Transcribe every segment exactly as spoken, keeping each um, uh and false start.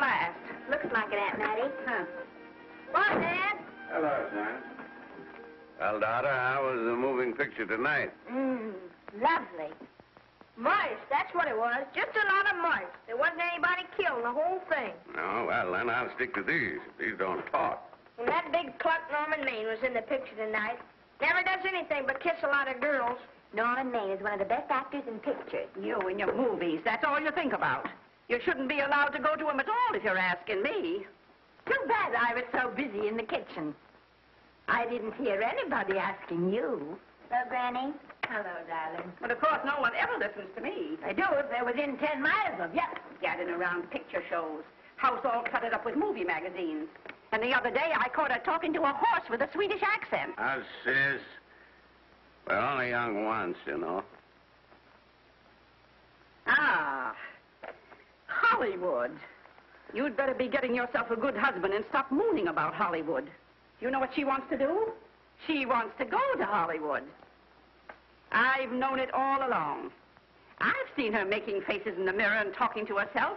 blast. Looks like it, Aunt Mattie. Huh. What, Dad? Hello, son. Well, daughter, how was the moving picture tonight? Mmm, lovely. Moist, that's what it was. Just a lot of moist. There wasn't anybody killed in the whole thing. Oh, well, then I'll stick to these. These don't talk. Well, that big cluck Norman Maine was in the picture tonight. Never does anything but kiss a lot of girls. Norman Maine is one of the best actors in pictures. You and your movies, that's all you think about. You shouldn't be allowed to go to him at all if you're asking me. Too bad I was so busy in the kitchen. I didn't hear anybody asking you. Hello, Granny. Hello, darling. But, of course, no one ever listens to me. They do if they're within ten miles of you. Gadding around picture shows. House all cluttered up with movie magazines. And the other day I caught her talking to a horse with a Swedish accent. Oh, sis. We're only young once, you know. Ah. Hollywood. You'd better be getting yourself a good husband and stop mooning about Hollywood. You know what she wants to do? She wants to go to Hollywood. I've known it all along. I've seen her making faces in the mirror and talking to herself.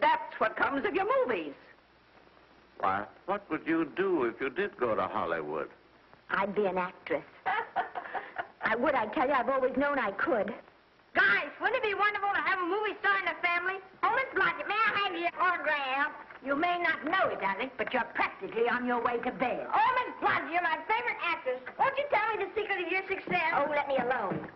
That's what comes of your movies. Why, what would you do if you did go to Hollywood? I'd be an actress. I would, I tell you. I've always known I could. Guys, wouldn't it be wonderful to have a movie star in the family? Oh, Miss Blodgett, may I have your autograph? You may not know it, Alice, but you're practically on your way to bed. Oh, Miss Blodgett, you're my favorite actress. Won't you tell me the secret of your success? Oh, let me alone.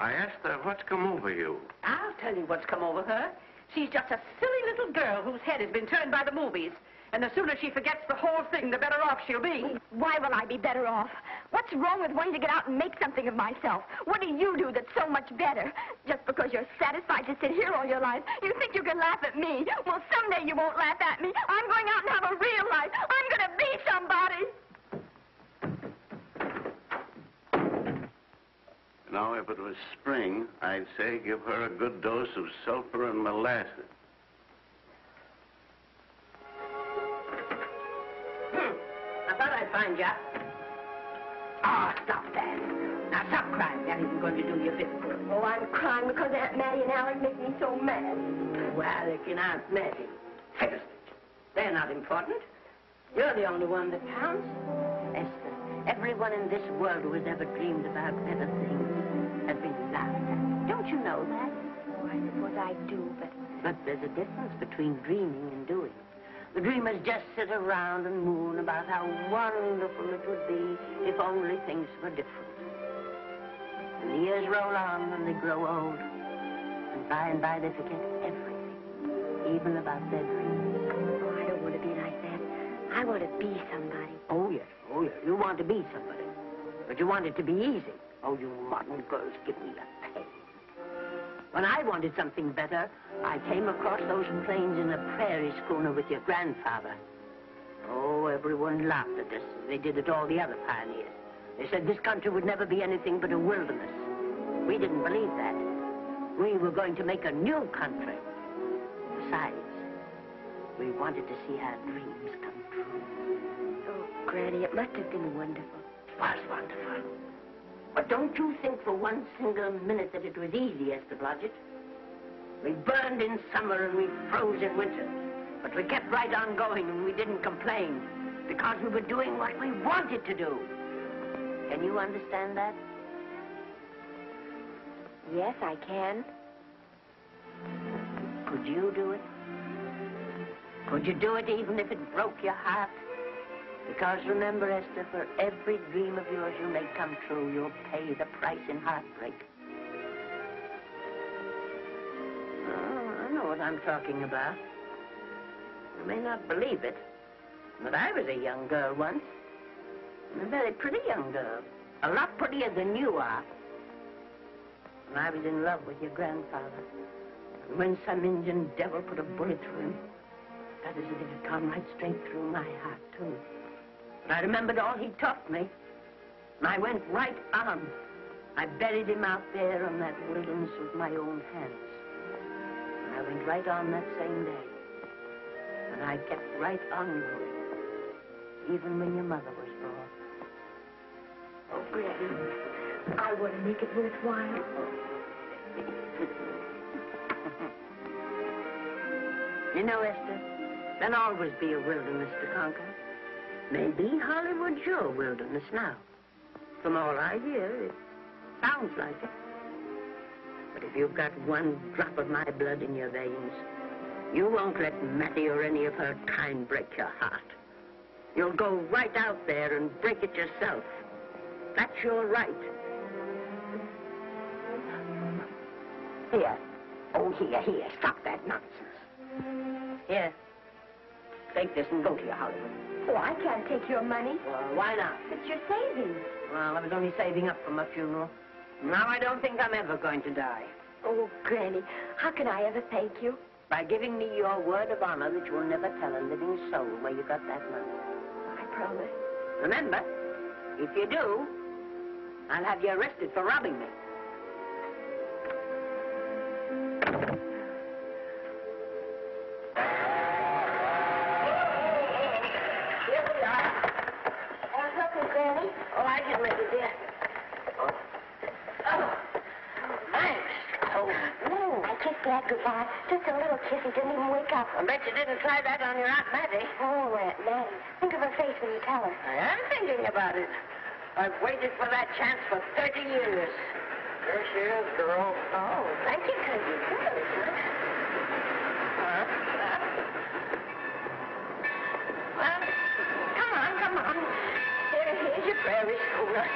I asked her what's come over you. I'll tell you what's come over her. She's just a silly little girl whose head has been turned by the movies. And the sooner she forgets the whole thing, the better off she'll be. Why will I be better off? What's wrong with wanting to get out and make something of myself? What do you do that's so much better? Just because you're satisfied to sit here all your life, you think you can laugh at me. Well, someday you won't laugh at me. I'm going out and have a real life. I'm going to be somebody. You know, if it was spring, I'd say give her a good dose of sulfur and molasses. Find ya. Oh, stop that. Now, stop crying. That isn't going to do you a bit good. Oh, I'm crying because Aunt Mattie and Alec make me so mad. Well, if you're not Mattie, Fiddlesticks. They're not important. You're the only one that counts. Esther, everyone in this world who has ever dreamed about better things has been laughed at. Don't you know that? Oh, I suppose I do, but... But there's a difference between dreaming and doing. The dreamers just sit around and moon about how wonderful it would be if only things were different. And the years roll on and they grow old. And by and by they forget everything, even about their dreams. Oh, I don't want to be like that. I want to be somebody. Oh, yes. Oh, yes. You want to be somebody. But you want it to be easy. Oh, you modern girls give me a pain. When I wanted something better, I came across those plains in a prairie schooner with your grandfather. Oh, everyone laughed at us. They did at all the other pioneers. They said this country would never be anything but a wilderness. We didn't believe that. We were going to make a new country. Besides, we wanted to see our dreams come true. Oh, Granny, it must have been wonderful. It was wonderful. But don't you think for one single minute that it was easy, Esther Blodgett? We burned in summer and we froze in winter. But we kept right on going and we didn't complain because we were doing what we wanted to do. Can you understand that? Yes, I can. Could you do it? Could you do it even if it broke your heart? Because remember, Esther, for every dream of yours you make come true, you'll pay the price in heartbreak. Oh, I know what I'm talking about. You may not believe it, but I was a young girl once. And a very pretty young girl. A lot prettier than you are. And I was in love with your grandfather. And when some Indian devil put a bullet through him, that is, it had gone right straight through my heart, too. I remembered all he taught me, and I went right on. I buried him out there on that wilderness with my own hands. And I went right on that same day, and I kept right on going, even when your mother was born. Oh, Granny, I want to make it worthwhile. You know, Esther, there'll always be a wilderness to conquer. Maybe Hollywood's your wilderness now. From all I hear, it sounds like it. But if you've got one drop of my blood in your veins, you won't let Mattie or any of her kind break your heart. You'll go right out there and break it yourself. That's your right. Here. Oh, here, here. Stop that nonsense. Here. Take this and go to your Hollywood. Oh, I can't take your money. Well, why not? It's your savings. Well, I was only saving up for my funeral. Now I don't think I'm ever going to die. Oh, Granny, how can I ever thank you? By giving me your word of honor that you'll never tell a living soul where you got that money. I promise. Remember, if you do, I'll have you arrested for robbing me. Goodbye. Just a little kiss. He didn't even wake up. I bet you didn't try that on your Aunt Mattie. Oh, Aunt Mattie. Think of her face when you tell her. I am thinking about it. I've waited for that chance for thirty years. There she is, girl. Oh, thank you, Cousin. Huh? Well, come on, come on. Here, here's your prairie schooner.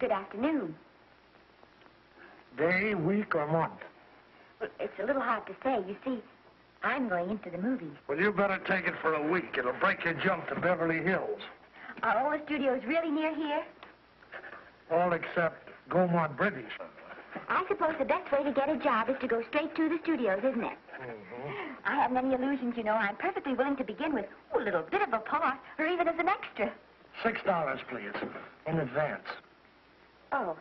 Good afternoon. Day, week, or month? Well, it's a little hard to say. You see, I'm going into the movies. Well, you better take it for a week. It'll break your jump to Beverly Hills. Are all the studios really near here? All except Gaumont British. I suppose the best way to get a job is to go straight to the studios, isn't it? Mm-hmm. I have many illusions, you know. I'm perfectly willing to begin with ooh, a little bit of a part, or even as an extra. Six dollars, please, in advance. Oh.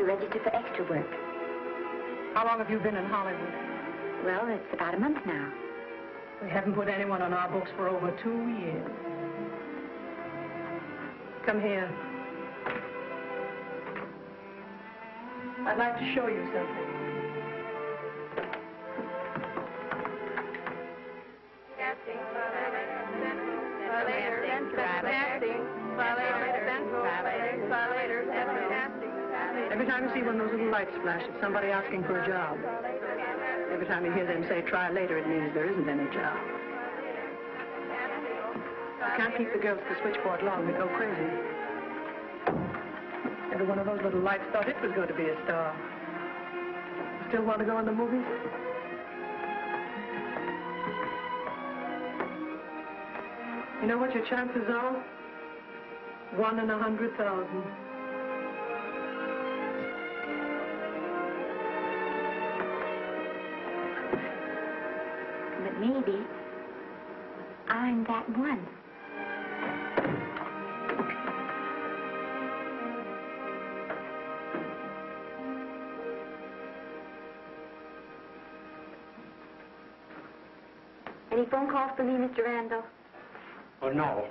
Register for extra work. How long have you been in Hollywood? Well, it's about a month now. We haven't put anyone on our books for over two years. Come here. I'd like to show you something. Every time you see one of those little lights flash, it's somebody asking for a job. Every time you hear them say, try later, it means there isn't any job. You can't keep the girls at the switchboard long. They go crazy. Every one of those little lights thought it was going to be a star. Still want to go in the movies? You know what your chances are? One in a hundred thousand. Maybe I'm that one. Any phone calls for me, Mister Randall? Oh, no.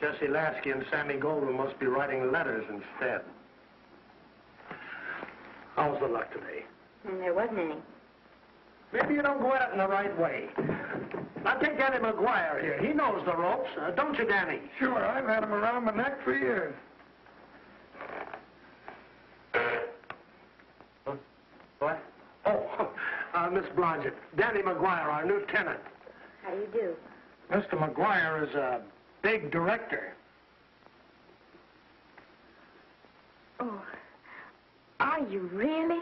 Jesse Lasky and Sammy Goldwyn must be writing letters instead. How's the luck today? Mm, there wasn't any. Maybe you don't go at it in the right way. Now, take Danny McGuire here. He knows the ropes, uh, don't you, Danny? Sure, I've had him around my neck for years. Huh? What? Oh, uh, Miss Blodgett, Danny McGuire, our new tenant. How do you do? Mister McGuire is a big director. Oh, are you really?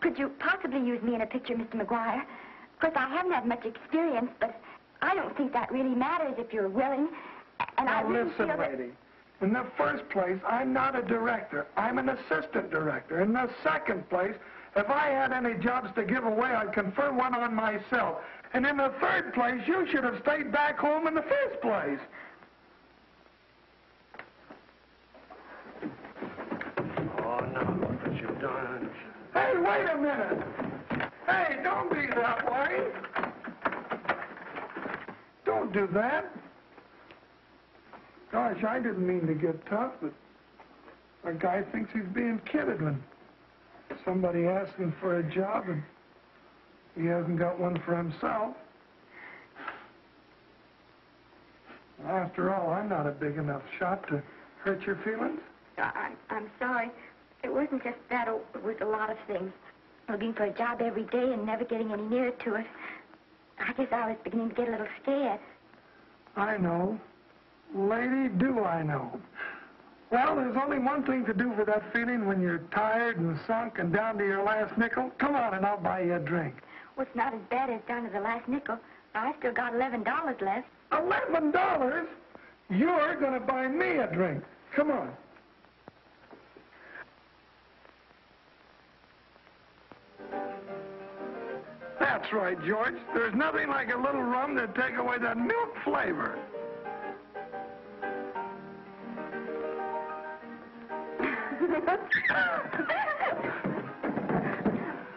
Could you possibly use me in a picture, Mister McGuire? Of course, I haven't had much experience, but I don't think that really matters if you're willing. And now I really listen, feel that... lady. In the first place, I'm not a director. I'm an assistant director. In the second place, if I had any jobs to give away, I'd confer one on myself. And in the third place, you should have stayed back home in the first place. Oh, now look what you've done. Hey, wait a minute. Hey, don't be that way. Don't do that. Gosh, I didn't mean to get tough, but a guy thinks he's being kidded when somebody asks him for a job and he hasn't got one for himself. After all, I'm not a big enough shot to hurt your feelings. I, I'm sorry. It wasn't just that, oh, it was a lot of things. Looking for a job every day and never getting any nearer to it. I guess I was beginning to get a little scared. I know. Lady, do I know. Well, there's only one thing to do for that feeling when you're tired and sunk and down to your last nickel. Come on and I'll buy you a drink. Well, it's not as bad as down to the last nickel. I've still got eleven dollars left. eleven dollars? You're going to buy me a drink. Come on. That's right, George. There's nothing like a little rum to take away that milk flavor.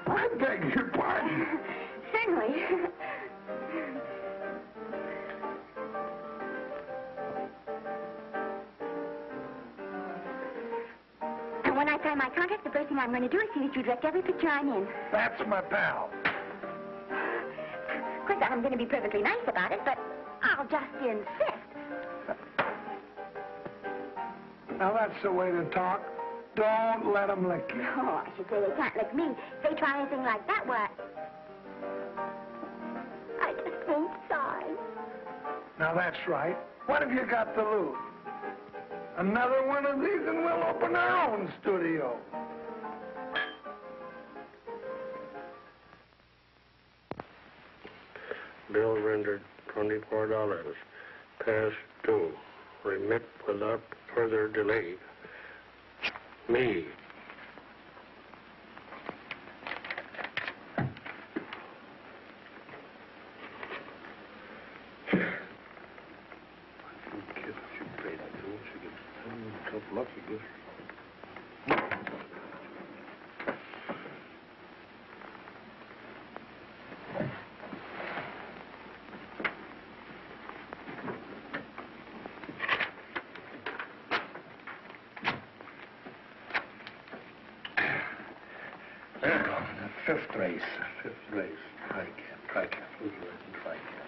I beg your pardon. Certainly. when I sign my contract, the first thing I'm going to do is see that you direct every picture I'm in. That's my pal. Of course, I'm going to be perfectly nice about it, but I'll just insist. Now, that's the way to talk. Don't let them lick you. No, I should say they can't lick me. If they try anything like that, what? I just won't sign. Now, that's right. What have you got to lose? Another one of these and we'll open our own studio. Bill rendered twenty-four dollars. Past due. Remit without further delay. Me. Fifth race. Fifth race. Tricap. Tricap. Who's right in tricap?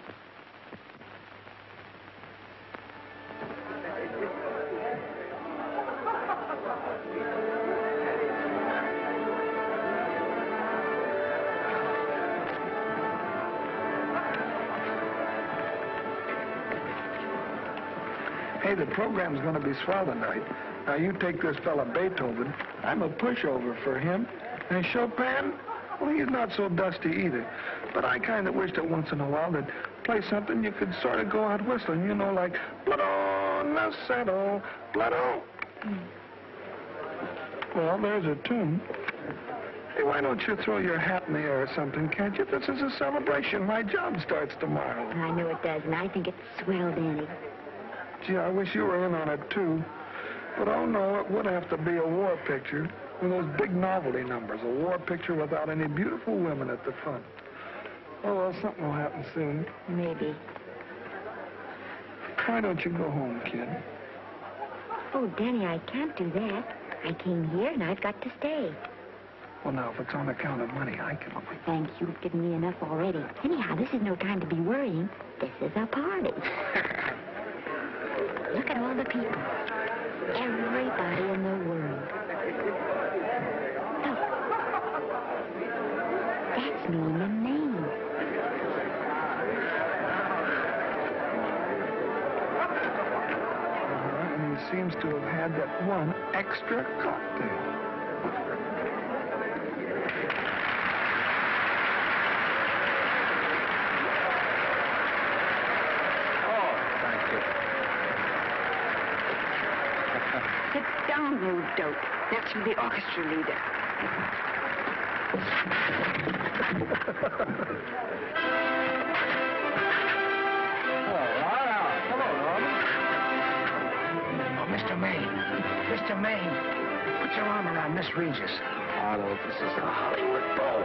Hey, the program's going to be swell tonight. Now, you take this fella Beethoven. I'm a pushover for him. And Chopin? Well, he's not so dusty either. But I kind of wish that once in a while they'd play something you could sort of go out whistling, you know, like Blood-on the saddle, blood-on. Well, there's a tune. Hey, why don't you throw your hat in the air or something, can't you? This is a celebration. My job starts tomorrow. I know it does, and I think it's swell, Danny. Gee, I wish you were in on it, too. But, oh, no, it would have to be a war picture. One of those big novelty numbers, a war picture without any beautiful women at the front. Oh, well, something will happen soon. Maybe. Why don't you go home, kid? Oh, Danny, I can't do that. I came here and I've got to stay. Well, now, if it's on account of money, I can only... Thank you. You've given me enough already. Anyhow, this is no time to be worrying. This is a party. Look at all the people. Everybody in the world. That's Norman Maine. Uh, and he seems to have had that one extra cocktail. Oh, thank you. Sit down, you dope. That's from the orchestra leader. Oh, wow. Hello, Norman. Oh, Mister Maine. Mister Maine, put your arm around Miss Regis. Otto, this is a Hollywood Bowl.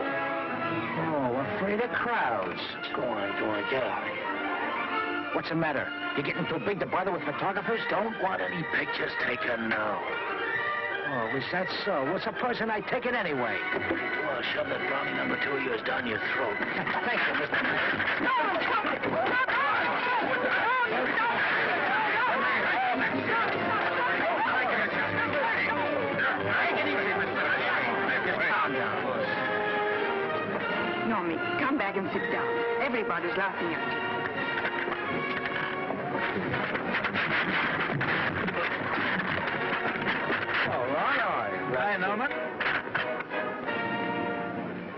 Oh, afraid of crowds. Go on, go on, get out of here. What's the matter? You're getting too big to bother with photographers? Don't want any pictures taken now. Oh, is that so? What's the price I take it anyway? Well, shove that brownie number two of yours down your throat. Thank you, Mister No, stop it! Stop it! No, you don't! No, no, no! Normie, come back and sit down. Everybody's laughing at you. Hi, Norman.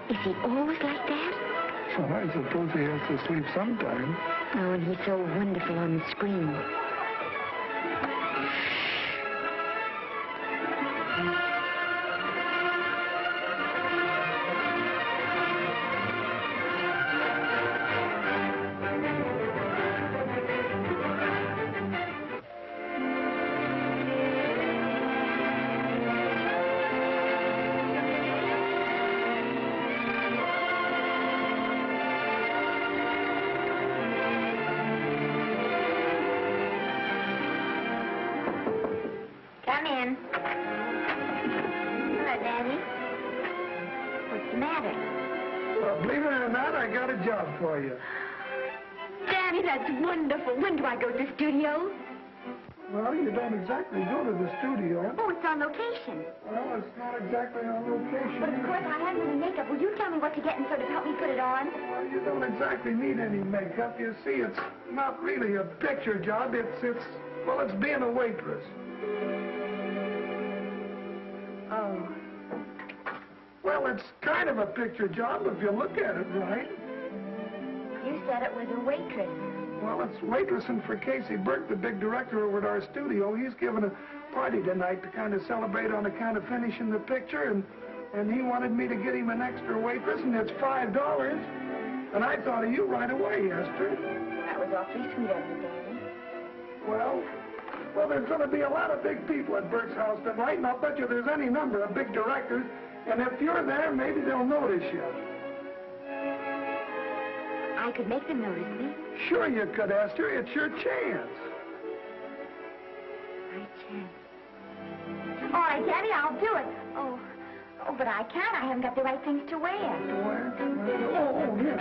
Is he always like that? Well, I suppose he has to sleep sometime. Oh, and he's so wonderful on the screen. Believe it or not, I got a job for you. Danny, that's wonderful. When do I go to the studio? Well, you don't exactly go to the studio. Oh, it's on location. Well, it's not exactly on location. But, of course, I haven't any makeup. Will you tell me what to get and sort of help me put it on? Well, you don't exactly need any makeup. You see, it's not really a picture job. It's, it's, well, it's being a waitress. Oh. Well, it's kind of a picture job if you look at it right. You said it was a waitress. Well, it's waitressing for Casey Burke, the big director over at our studio. He's giving a party tonight to kind of celebrate on account of finishing the picture, and, and he wanted me to get him an extra waitress, and it's five dollars. And I thought of you right away, Esther. That was awfully sweet of you, Danny. Well, well, there's going to be a lot of big people at Burke's house tonight, and I'll bet you there's any number of big directors. And if you're there, maybe they'll notice you. I could make them notice me. Sure you could, Esther. It's your chance. My chance. All right, Danny, I'll do it. Oh, oh, but I can't. I haven't got the right things to wear. To wear? Oh, oh, yeah.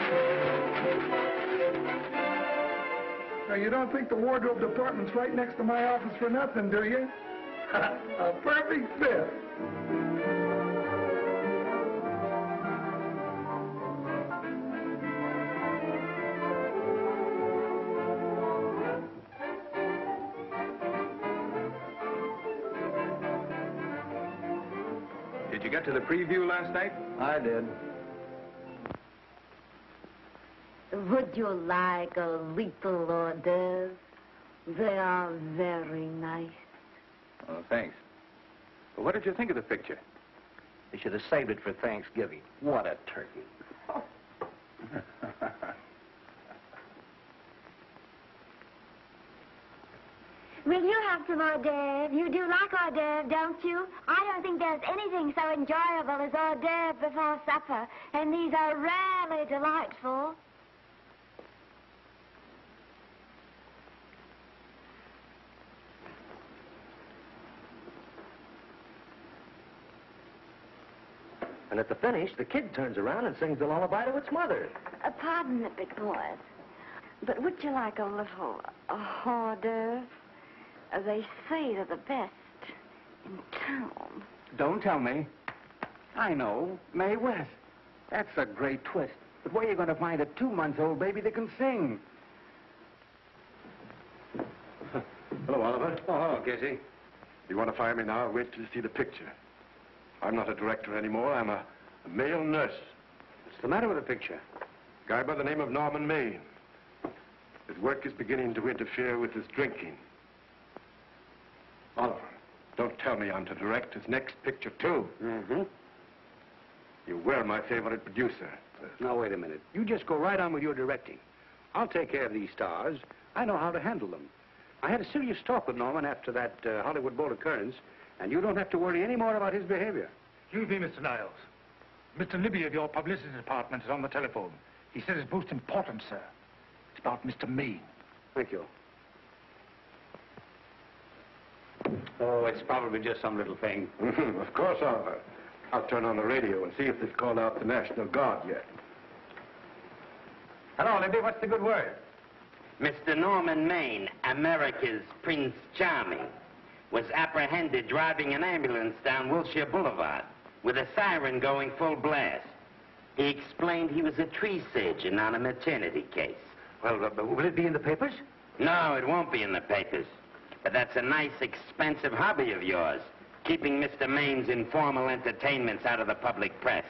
Now, you don't think the wardrobe department's right next to my office for nothing, do you? A perfect fit. Did you get to the preview last night? I did. Would you like a little hors d'oeuvre? They are very nice. Oh, thanks. But what did you think of the picture? They should have saved it for Thanksgiving. What a turkey. Oh. Will you have some hors d'oeuvres? You do like hors d'oeuvres, don't you? I don't think there's anything so enjoyable as hors d'oeuvres before supper, and these are really delightful. And at the finish, the kid turns around and sings a lullaby to its mother. Uh, pardon the big boys, but would you like a little hors d'oeuvres? They say they're the best in town. Don't tell me. I know. Mae West. That's a great twist. But where are you going to find a two-month-old baby that can sing? Hello, Oliver. Oh, hello, Casey. You want to fire me now? Wait till you see the picture. I'm not a director anymore. I'm a, a male nurse. What's the matter with the picture? A guy by the name of Norman Maine. His work is beginning to interfere with his drinking. Oliver, don't tell me I'm to direct his next picture, too. Mm-hmm. You were my favorite producer. Now, wait a minute. You just go right on with your directing. I'll take care of these stars. I know how to handle them. I had a serious talk with Norman after that uh, Hollywood Bowl occurrence, and you don't have to worry any more about his behavior. Excuse me, Mister Niles. Mister Libby of your publicity department is on the telephone. He says it's most important, sir. It's about Mister Maine. Thank you. Oh, it's probably just some little thing. Mm-hmm. Of course, Oliver. I'll turn on the radio and see if they've called out the National Guard yet. Hello, Libby. What's the good word? Mister Norman Maine, America's Prince Charming, was apprehended driving an ambulance down Wilshire Boulevard with a siren going full blast. He explained he was a tree surgeon on a maternity case. Well, uh, will it be in the papers? No, it won't be in the papers. But that's a nice, expensive hobby of yours, keeping Mister Maine's informal entertainments out of the public press.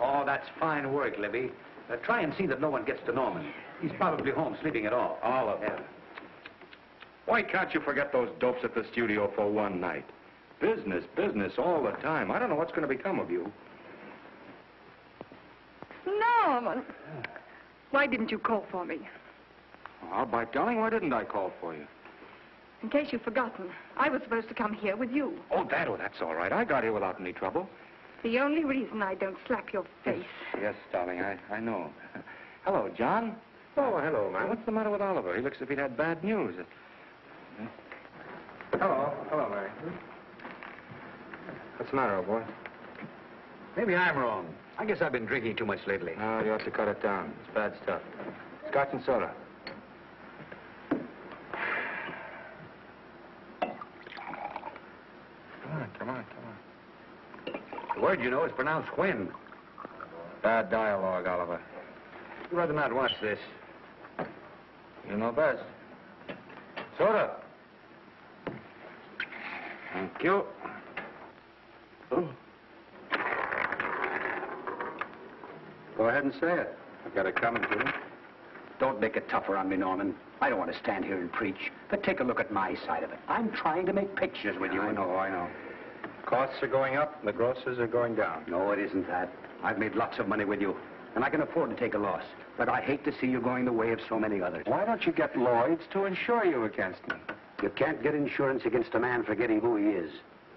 Oh, that's fine work, Libby. Uh, try and see that no one gets to Norman. He's probably home sleeping at all. All of them. Why can't you forget those dopes at the studio for one night? Business, business all the time. I don't know what's going to become of you. Norman, why didn't you call for me? I'll by darling, why didn't I call for you? In case you've forgotten, I was supposed to come here with you. Oh, that, oh, that's all right. I got here without any trouble. The only reason I don't slap your face. Yes, yes darling, I, I know. Hello, John. Oh, hello, man. What's the matter with Oliver? He looks as if he'd had bad news. Hello. Hello, Mary. What's the matter, old boy? Maybe I'm wrong. I guess I've been drinking too much lately. No, you ought to cut it down. It's bad stuff. Scotch and soda. Come on, come on, come on. The word, you know, is pronounced when. Bad dialogue, Oliver. You'd rather not watch this. You know best. Soda. Thank you. Oh. Go ahead and say it. I've got it coming to you. Don't make it tougher on me, Norman. I don't want to stand here and preach, but take a look at my side of it. I'm trying to make pictures with you. I know, I know. Costs are going up, and the grosses are going down. No, it isn't that. I've made lots of money with you, and I can afford to take a loss. But I hate to see you going the way of so many others. Why don't you get Lloyd's to insure you against me? You can't get insurance against a man forgetting who he is.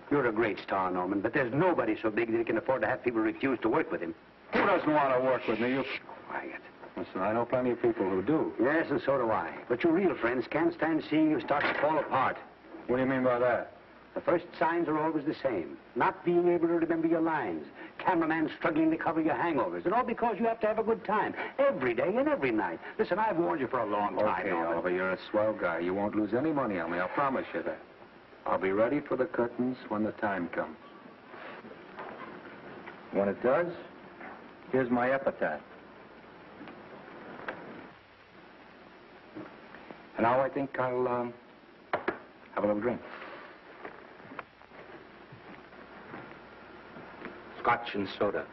You're a great star, Norman, but there's nobody so big that he can afford to have people refuse to work with him. Who doesn't want to work with me? You're quiet. Listen, I know plenty of people who do. Yes, and so do I. But your real friends can't stand seeing you start to fall apart. What do you mean by that? The first signs are always the same. Not being able to remember your lines. Cameraman struggling to cover your hangovers. And all because you have to have a good time. Every day and every night. Listen, I've warned you for a long time. Okay, Oliver, you're a swell guy. You won't lose any money on me. I promise you that. I'll be ready for the curtains when the time comes. When it does, here's my epitaph. And now I think I'll um, have a little drink. Scotch and soda.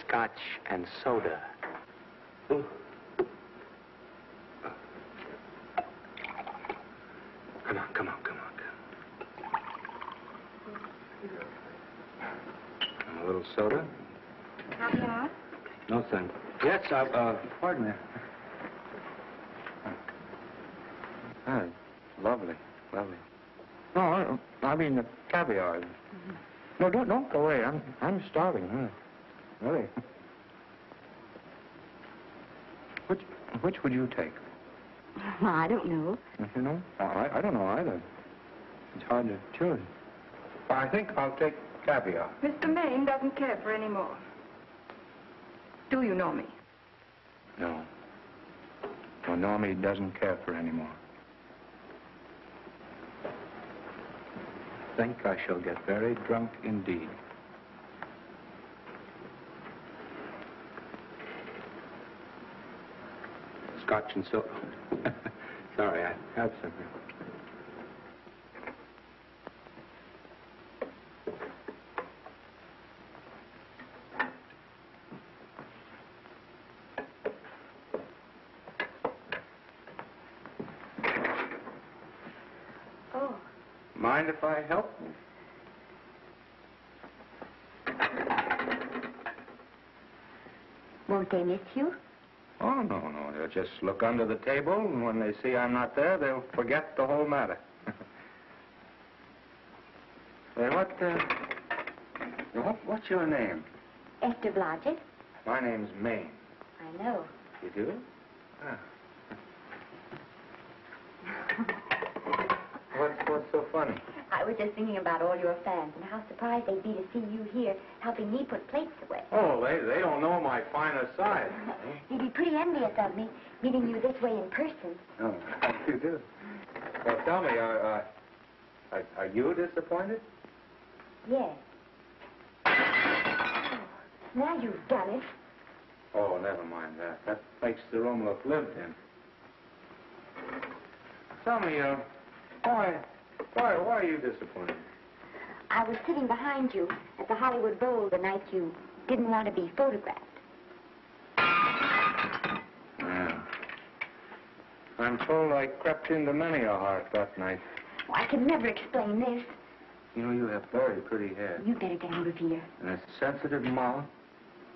Scotch and soda. Ooh. Come on, come on, come on. A little soda? Uh-huh. No, thanks. Yes, I, uh, pardon me. Oh, lovely, lovely. No, I, I mean the caviar. Mm-hmm. No, don't, don't go away. I'm, I'm starving, huh? Really? Which, which would you take? I don't know. You know? I, I don't know either. It's hard to choose. I think I'll take caviar. Mister Maine doesn't care for any more. Do you know me? No. No, Normie doesn't care for any more. I think I shall get very drunk indeed. Scotch and soda. Sorry, I have something. Mind if I help? Won't they miss you? Oh, no, no. They'll just look under the table, and when they see I'm not there, they'll forget the whole matter. Hey, what, uh, what, what's your name? Esther Blodgett. My name's Maine. I know. You do? Ah. What's, what's so funny? I was just thinking about all your fans and how surprised they'd be to see you here helping me put plates away. Oh, they, they don't know my finer side. You'd be pretty envious of me, meeting you this way in person. Oh, you do. Well, tell me, are, uh, are, are you disappointed? Yes. Oh, now you've done it. Oh, never mind that. That makes the room look lived in. Tell me, uh... Why, why, why are you disappointed? I was sitting behind you at the Hollywood Bowl the night you didn't want to be photographed. Yeah. I'm told I crept into many a heart that night. Oh, I can never explain this. You know, you have very pretty hair. You better get out of here. And a sensitive mouth,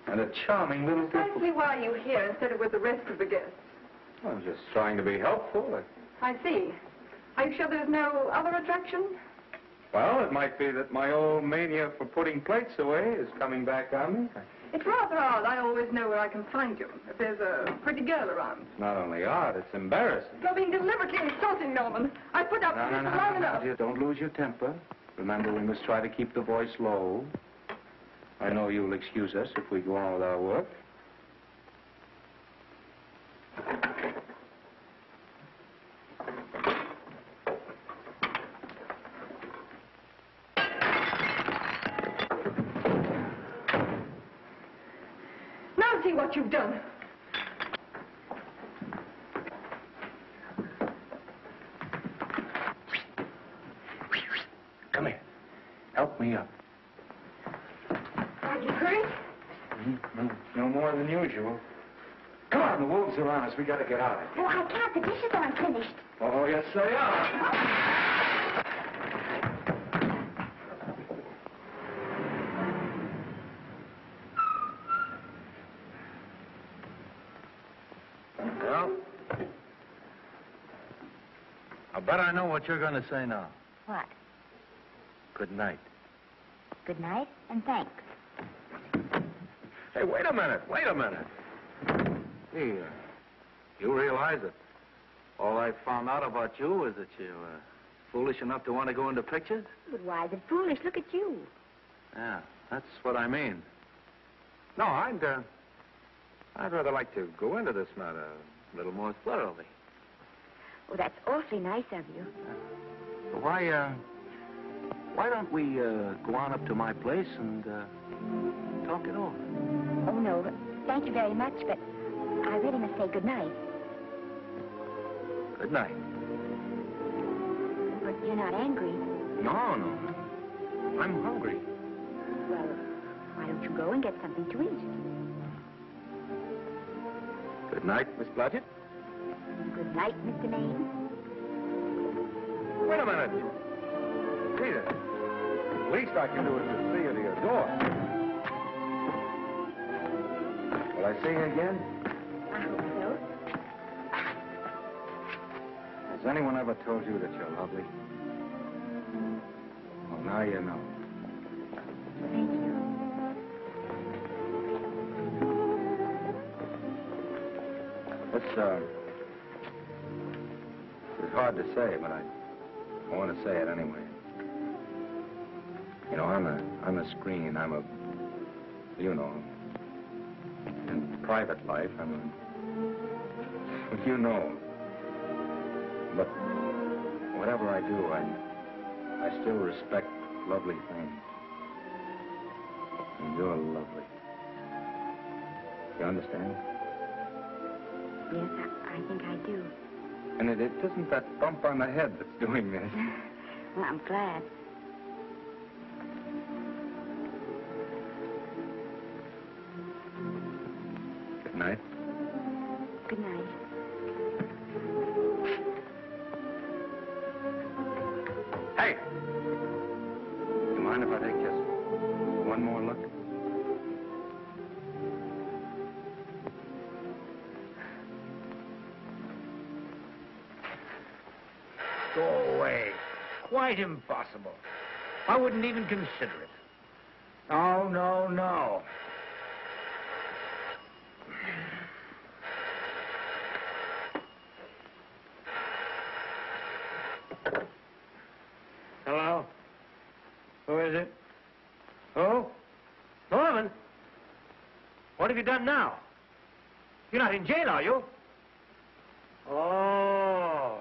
and a charming little... Precisely why you're here instead of with the rest of the guests. Well, I'm just trying to be helpful. I, I see. Are you sure there's no other attraction? Well, it might be that my old mania for putting plates away is coming back on me. It's rather odd. I always know where I can find you if there's a pretty girl around. It's not only odd, it's embarrassing. You're being deliberately insulting, Norman. I put up with no, no, no, long no, enough. No, dear, don't lose your temper. Remember, we must try to keep the voice low. I know you'll excuse us if we go on with our work. Now see what you've done. Come here. Help me up. Are you hurt? No, no more than usual. Come on, the wolves are on us. We got to get out of here. Oh, I can't. The dishes aren't finished. Oh, yes, they are. Well, I bet I know what you're going to say now. What? Good night. Good night, and thanks. Hey, wait a minute. Wait a minute. Hey, uh, you realize that all I found out about you is that you were foolish enough to want to go into pictures? But why is it foolish? Look at you. Yeah, that's what I mean. No, I'd, uh, I'd rather like to go into this matter a little more thoroughly. Oh, that's awfully nice of you. Uh, why, uh, why don't we uh, go on up to my place and uh, talk it over? Oh, no, but thank you very much, but I really must say good night. Good night. But you're not angry. No, no. I'm hungry. Well, why don't you go and get something to eat? Good night, Miss Blodgett. Good night, Mister Maine. Wait a minute. Peter, the least I can do is to see you to your door. I see you again? I hope so. Has anyone ever told you that you're lovely? Well, now you know. Thank you. It's, uh... It's hard to say, but I... I want to say it anyway. You know, I'm a... I'm a screen. I'm a... You know... In private life, I mean, you know. But whatever I do, I, I still respect lovely things. And you're lovely. You understand? Yes, I, I think I do. And it, it isn't that bump on the head that's doing this. Well, I'm glad. Good night. Hey! Do you mind if I take just one more look? Go away. Quite impossible. I wouldn't even consider it. Oh, no, no. What have you done now? You're not in jail, are you? Oh.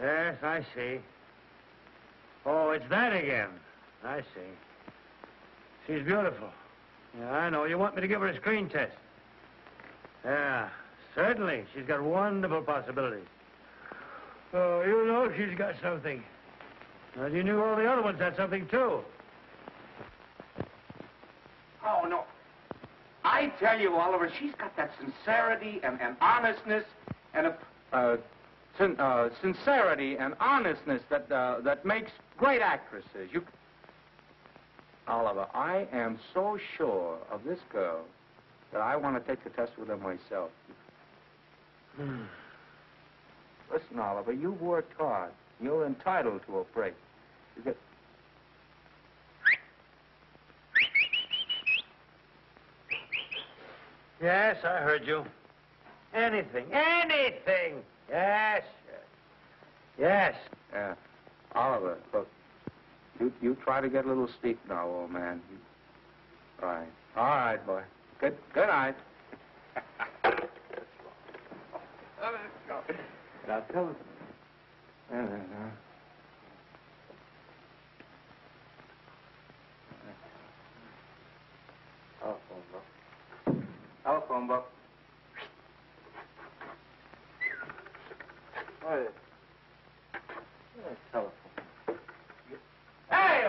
Yes, I see. Oh, it's that again. I see. She's beautiful. Yeah, I know. You want me to give her a screen test? Yeah, certainly. She's got wonderful possibilities. Oh, you know she's got something. Well, you knew all the other ones had something, too. Oh, no. I tell you, Oliver, she's got that sincerity and, and honestness and a, uh, sin, uh, sincerity and honestness that uh, that makes great actresses. You, Oliver, I am so sure of this girl that I want to take the test with her myself. Hmm. Listen, Oliver, you've worked hard. You're entitled to a break. You get... Yes, I heard you. Anything, anything. Yes, yes. Uh, Oliver, look, you, you try to get a little sleep now, old man. All right, all right, boy. Good, good night. Now tell us. Telephone book. Telephone book. What is it? What is a telephone? Hey,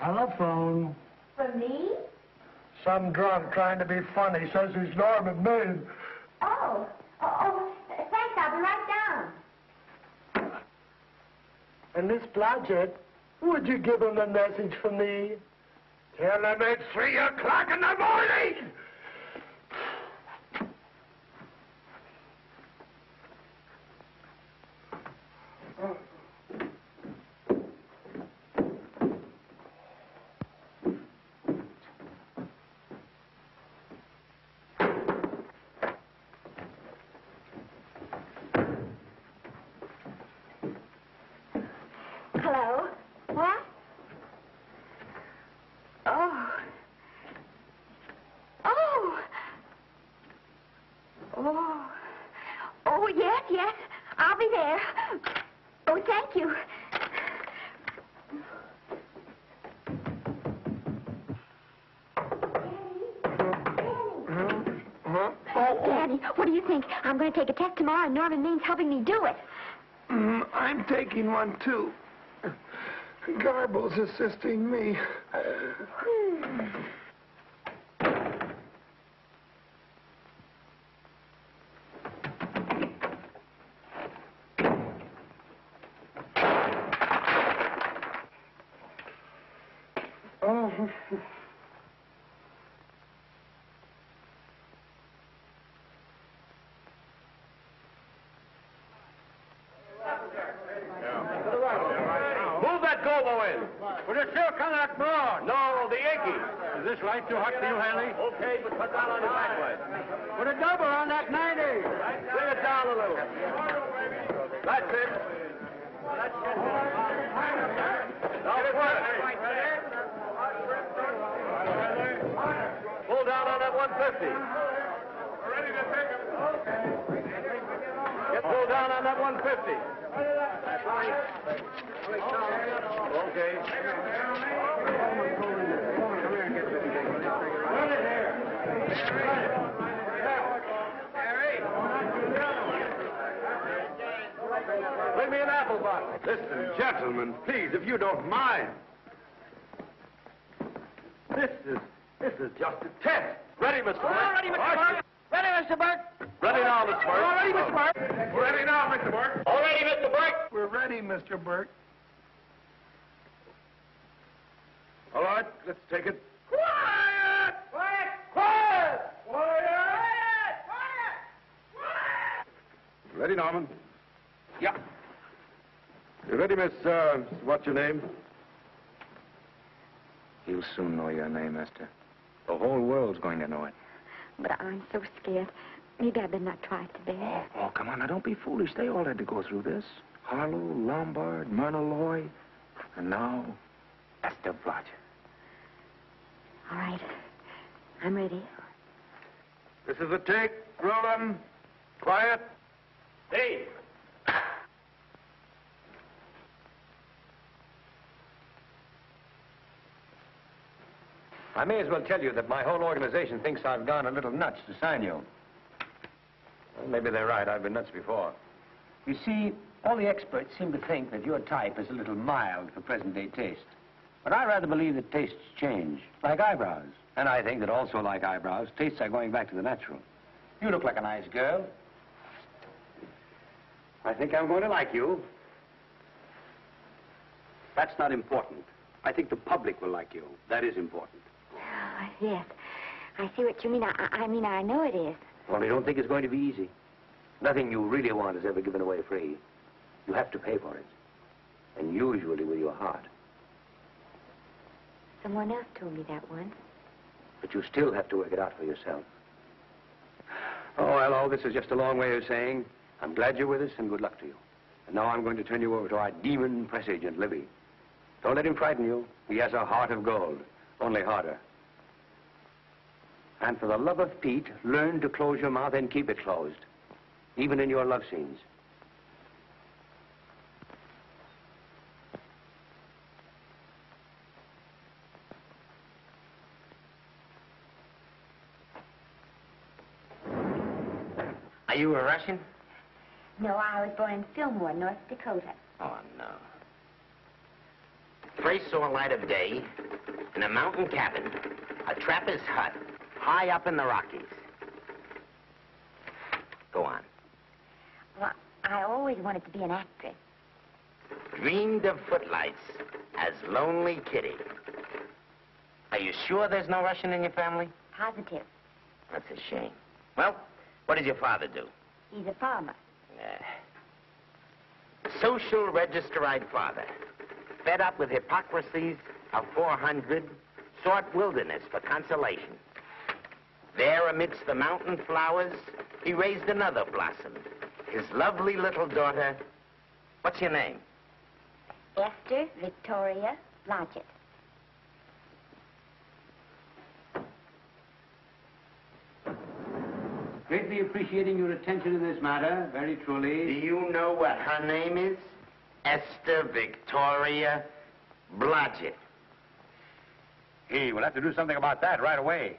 Telephone. For me? Some drunk trying to be funny says he's Norman Maine. Oh. oh. Oh, thanks. I'll be right down. And Miss Blodgett, would you give him a message for me? Tell him it's three o'clock in the morning. I'm going to take a test tomorrow, and Norman Maine's helping me do it. Mm, I'm taking one, too. Garble's assisting me. Hmm. Too hot for you, Haley? Okay, but put that on the back way. Put a double on that ninety. Bring it down a little. That's it. That's it. Now put it. Pull down on that one fifty. We're ready to take it. Get pulled down on that one fifty. Okay. Bring me an apple box. Listen, gentlemen, please, if you don't mind. This is this is just a test. Ready, Mister Burke? All ready, Mister Burke. Ready, Mister Burke. Ready now, Mister Burke. All ready, Mister Burke. We're ready now, Mister Burke. All ready, Mister Burke. We're ready, Mister Burke. All right, let's take it. Quiet! Quiet! Quiet! Quiet! Ready, Norman? Yeah. You ready, Miss, uh, what's your name? You'll soon know your name, Esther. The whole world's going to know it. But I'm so scared. Maybe I better not try it today. Oh, oh, come on, now don't be foolish. They all had to go through this. Harlow, Lombard, Myrna Loy, and now Esther Blodgett. All right. I'm ready. This is a take. Roll on. Quiet. Hey! I may as well tell you that my whole organization thinks I've gone a little nuts to sign you. Well, maybe they're right. I've been nuts before. You see, all the experts seem to think that your type is a little mild for present-day taste. But I rather believe that tastes change, like eyebrows. And I think that also, like eyebrows, tastes are going back to the natural. You look like a nice girl. I think I'm going to like you. That's not important. I think the public will like you. That is important. Oh, yes. I see what you mean. I, I mean, I know it is. Well, I don't think it's going to be easy. Nothing you really want is ever given away free. You have to pay for it. And usually with your heart. Someone else told me that once. But you still have to work it out for yourself. Oh, hello, this is just a long way of saying, I'm glad you're with us and good luck to you. And now I'm going to turn you over to our demon press agent, Libby. Don't let him frighten you. He has a heart of gold, only harder. And for the love of Pete, learn to close your mouth and keep it closed, even in your love scenes. Are you a Russian? No, I was born in Fillmore, North Dakota. Oh, no. First saw light of day in a mountain cabin, a trapper's hut, high up in the Rockies. Go on. Well, I always wanted to be an actress. Dreamed of footlights as Lonely Kitty. Are you sure there's no Russian in your family? Positive. That's a shame. Well, what does your father do? He's a farmer. Uh, social registerite father. Fed up with hypocrisies of four hundred, sought wilderness for consolation. There, amidst the mountain flowers, he raised another blossom, his lovely little daughter. What's your name? Esther Victoria Blodgett. Greatly appreciating your attention in this matter, very truly. Do you know what her name is? Esther Victoria Blodgett. Hey, we'll have to do something about that right away.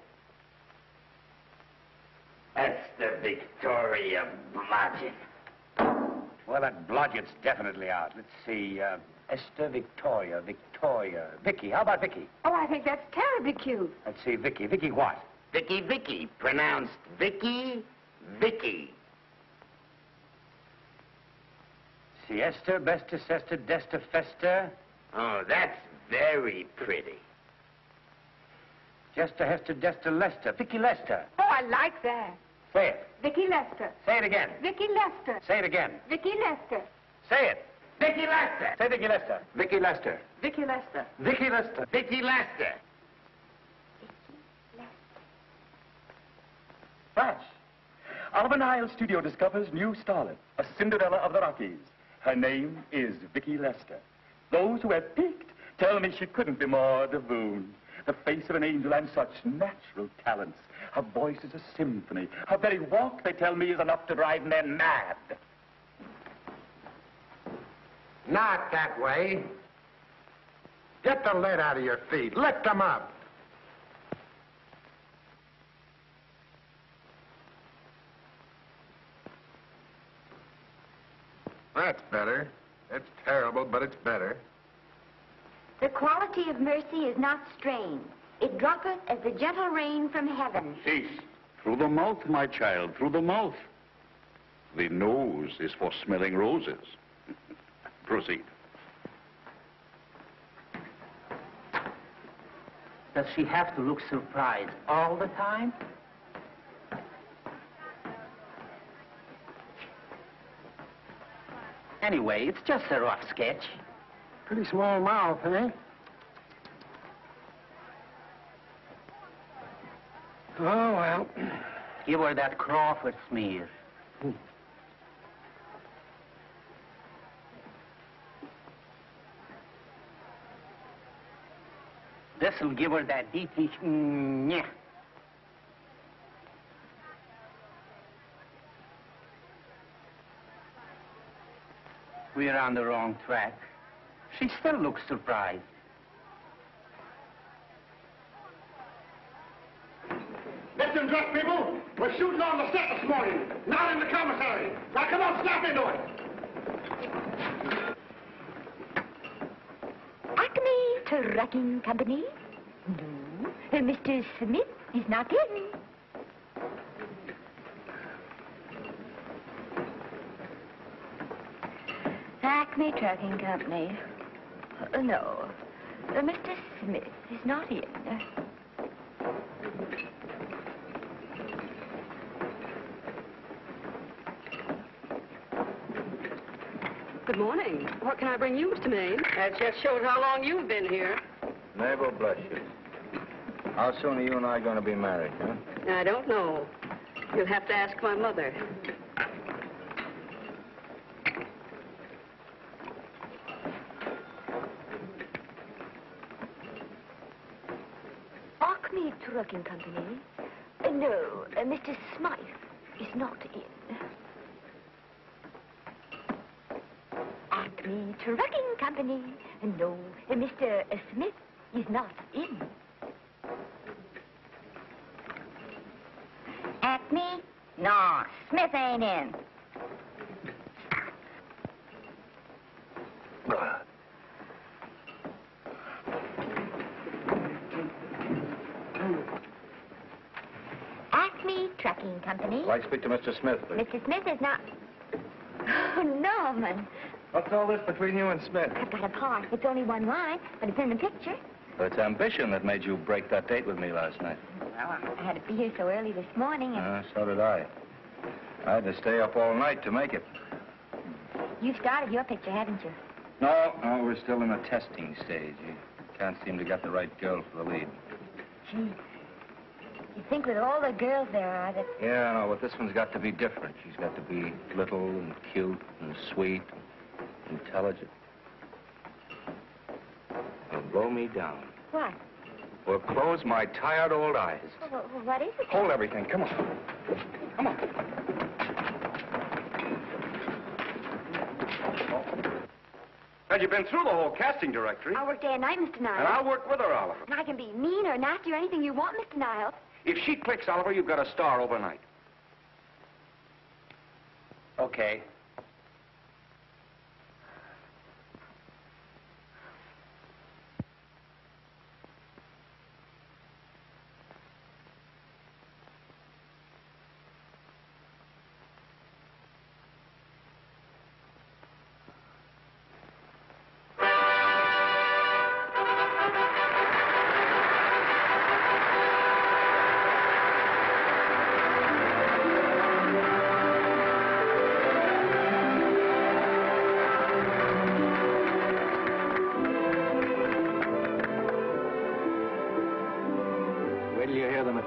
Esther Victoria Blodgett. Well, that Blodgett's definitely out. Let's see, uh, Esther Victoria, Victoria. Vicky, how about Vicky? Oh, I think that's terribly cute. Let's see, Vicky. Vicky what? Vicky, Vicky, pronounced Vicky, Vicky. Siesta, besta, sesta, desta, festa. Oh, that's very pretty. Jesta, hesta, desta, lesta. Vicki Lester. Oh, I like that. Say it. Vicki Lester. Say it again. Vicki Lester. Say it again. Vicki Lester. Say it. Vicki Lester. Say Vicki Lester. Vicki Lester. Vicki Lester. Vicki Lester. Vicki Lester. Flash. Oliver Niles' studio discovers new starlet, a Cinderella of the Rockies. Her name is Vicki Lester. Those who have peeked tell me she couldn't be more divine. The face of an angel and such natural talents. Her voice is a symphony. Her very walk, they tell me, is enough to drive men mad. Not that way. Get the lead out of your feet. Lift them up. That's better. That's terrible, but it's better. The quality of mercy is not strained. It droppeth as the gentle rain from heaven. Cease. Through the mouth, my child, through the mouth. The nose is for smelling roses. Proceed. Does she have to look surprised all the time? Anyway, it's just a rough sketch. Pretty small mouth, eh? Oh, well. Give her that Crawford smear. Hmm. This'll give her that D T. Mm-hmm. We're on the wrong track. She still looks surprised. Listen, drunk people. We're shooting on the set this morning, not in the commissary. Now come on, snap into it. Acme Trucking Company? No, uh, Mister Smith is not in. Acme Trucking Company. Uh, no, uh, Mister Smith is not in. Good morning. What can I bring you, Mister Maine? That just shows how long you've been here. Mabel, bless you. How soon are you and I going to be married, huh? I don't know. You'll have to ask my mother. Trucking Company. Uh, no, uh, Mister Smythe is not in. Acme Trucking Company. No, uh, Mister Smith is not in. Acme? No, Smith ain't in. Company. I'd like to speak to Mister Smith, please. Mister Smith is not... Oh, Norman. What's all this between you and Smith? I've got a part. It's only one line, but it's in the picture. Well, it's ambition that made you break that date with me last night. Well, I had to be here so early this morning and... Uh, so did I. I had to stay up all night to make it. You've started your picture, haven't you? No, no, we're still in the testing stage. You can't seem to get the right girl for the lead. Gee. You think with all the girls there are that... Yeah, no, but this one's got to be different. She's got to be little and cute and sweet and intelligent. It'll blow me down. What? Or close my tired old eyes. Well, well, what is it? Hold everything. Come on. Come on. Well, you've been through the whole casting directory. I work day and night, Mister Niles. And I'll work with her, Oliver. And I can be mean or nasty or anything you want, Mister Niles. If she clicks, Oliver, you've got a star overnight. Okay.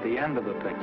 End of the picture.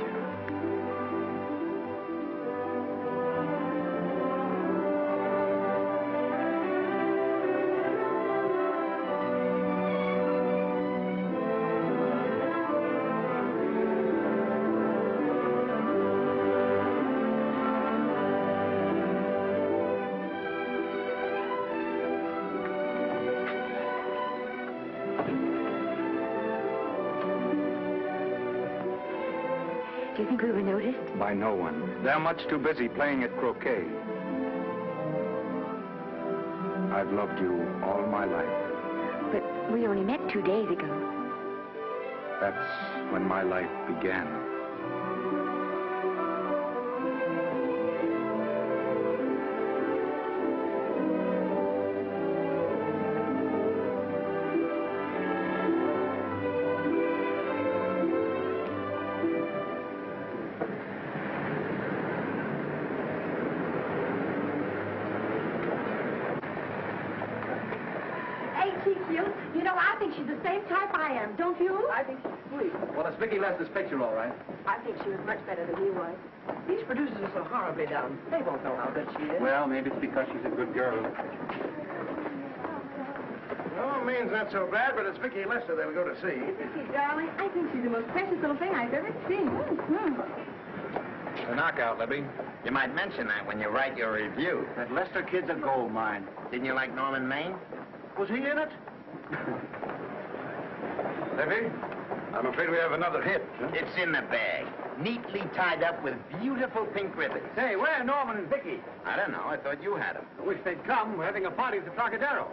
By no one. They're much too busy playing at croquet. I've loved you all my life. But we only met two days ago. That's when my life began. she cute? You know, I think she's the same type I am, don't you? I think she's sweet. Well, it's Vicki Lester's picture, all right. I think she was much better than he was. These producers are so horribly dumb. They won't know how good she is. Well, maybe it's because she's a good girl. Well, Maine's not so bad, but it's Vicki Lester that we go to see. Vicki, darling, I think she's the most precious little thing I've ever seen. Mm-hmm. It's a knockout, Libby. You might mention that when you write your review. That Lester kid's a gold mine. Didn't you like Norman Maine? Was he in it? Libby, I'm afraid we have another hit. Huh? It's in the bag. Neatly tied up with beautiful pink ribbons. Say, where are Norman and Vicki? I don't know. I thought you had them. I wish they'd come. We're having a party at the Trocadero.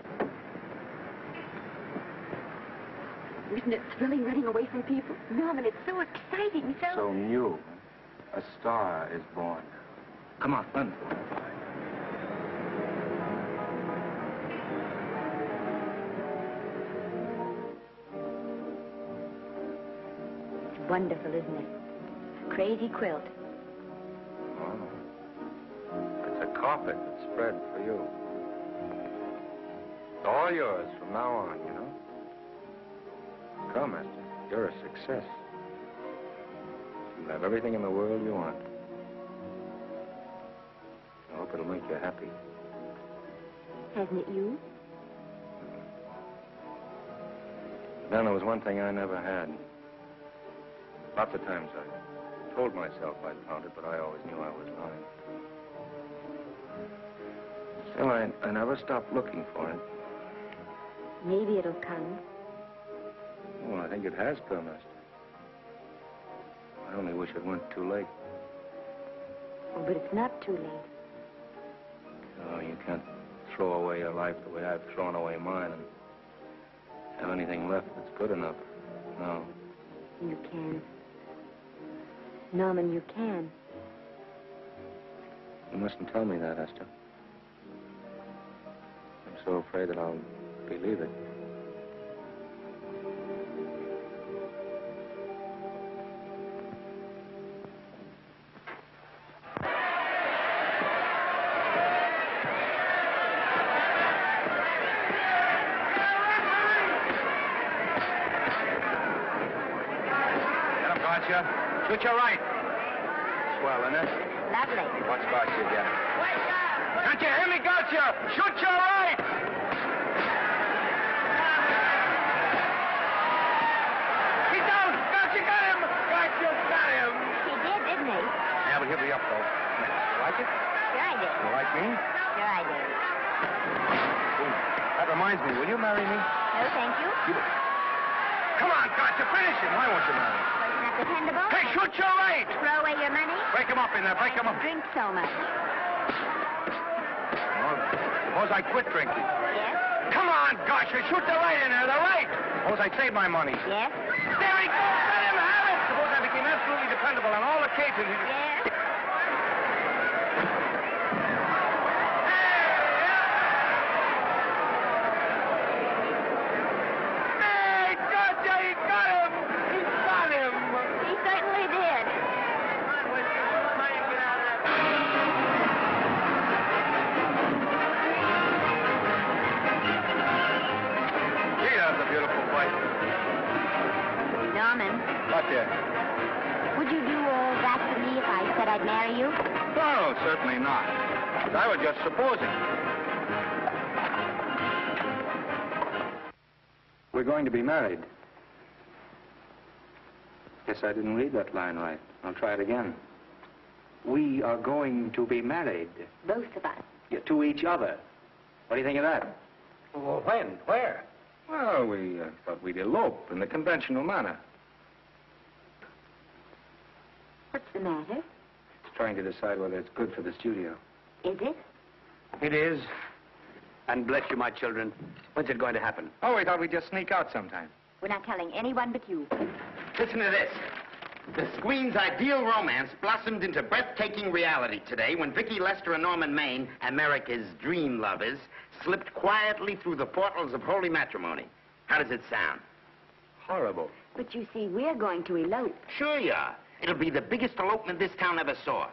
Isn't it thrilling running away from people? Norman, it's so exciting, so... So new. A star is born. Come on, run. It's wonderful, isn't it? A crazy quilt. Oh. It's a carpet that's spread for you. It's all yours from now on, you know. Come, Esther. You're a success. You'll have everything in the world you want. I hope it'll make you happy. Hasn't it you? Then there was one thing I never had. Lots of times I told myself I'd found it, but I always knew I was lying. Still, I, I never stopped looking for it. Maybe it'll come. Well, I think it has come, Esther. I only wish it weren't too late. Oh, but it's not too late. Oh, you can't throw away your life the way I've thrown away mine and have anything left that's good enough. No. You can. Norman, you can. You mustn't tell me that, Esther. I'm so afraid that I'll believe it. Switch your right. Swell, isn't it? Lovely. What's got you, Jeff? Wake up! Can't you hear me, gotcha? Shoot your right! He's down! Gotcha, got him! Gotcha, got him! He did, didn't he? Yeah, but he'll be up, though. You like it? Sure I did. You like me? Sure I did. That reminds me, will you marry me? No, thank you. You... Come on, gotcha, finish him. Why won't you marry me? Dependable. Hey, shoot your right! Throw away your money. Break him up in there, break him up. Drink so much. Well, suppose I quit drinking. Yes? Come on, gosh, shoot the right in there, the right! Suppose I save my money. Yes? There he goes, let him have it! Suppose I became absolutely dependable on all occasions. Yes? I was just supposing. We're going to be married. Guess I didn't read that line right. I'll try it again. We are going to be married. Both of us. Yeah, to each other. What do you think of that? Well, when? Where? Well, we uh, thought we'd elope in the conventional manner. What's the matter? It's trying to decide whether it's good for the studio. Is it? It is. And bless you, my children. When's it going to happen? Oh, we thought we'd just sneak out sometime. We're not telling anyone but you. Listen to this. The Squeen's ideal romance blossomed into breathtaking reality today when Vicki Lester and Norman Maine, America's dream lovers, slipped quietly through the portals of holy matrimony. How does it sound? Horrible. But you see, we're going to elope. Sure you are. It'll be the biggest elopement this town ever saw.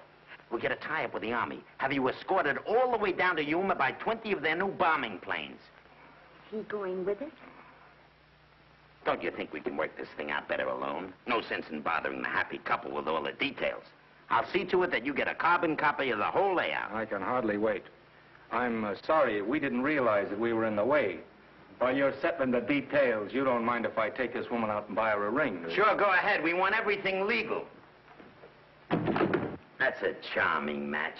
We'll get a tie-up with the Army. Have you escorted all the way down to Yuma by twenty of their new bombing planes. he going with it? Don't you think we can work this thing out better alone? No sense in bothering the happy couple with all the details. I'll see to it that you get a carbon copy of the whole layout. I can hardly wait. I'm uh, sorry we didn't realize that we were in the way. While you're settling the details, you don't mind if I take this woman out and buy her a ring? Sure, go ahead. We want everything legal. That's a charming match.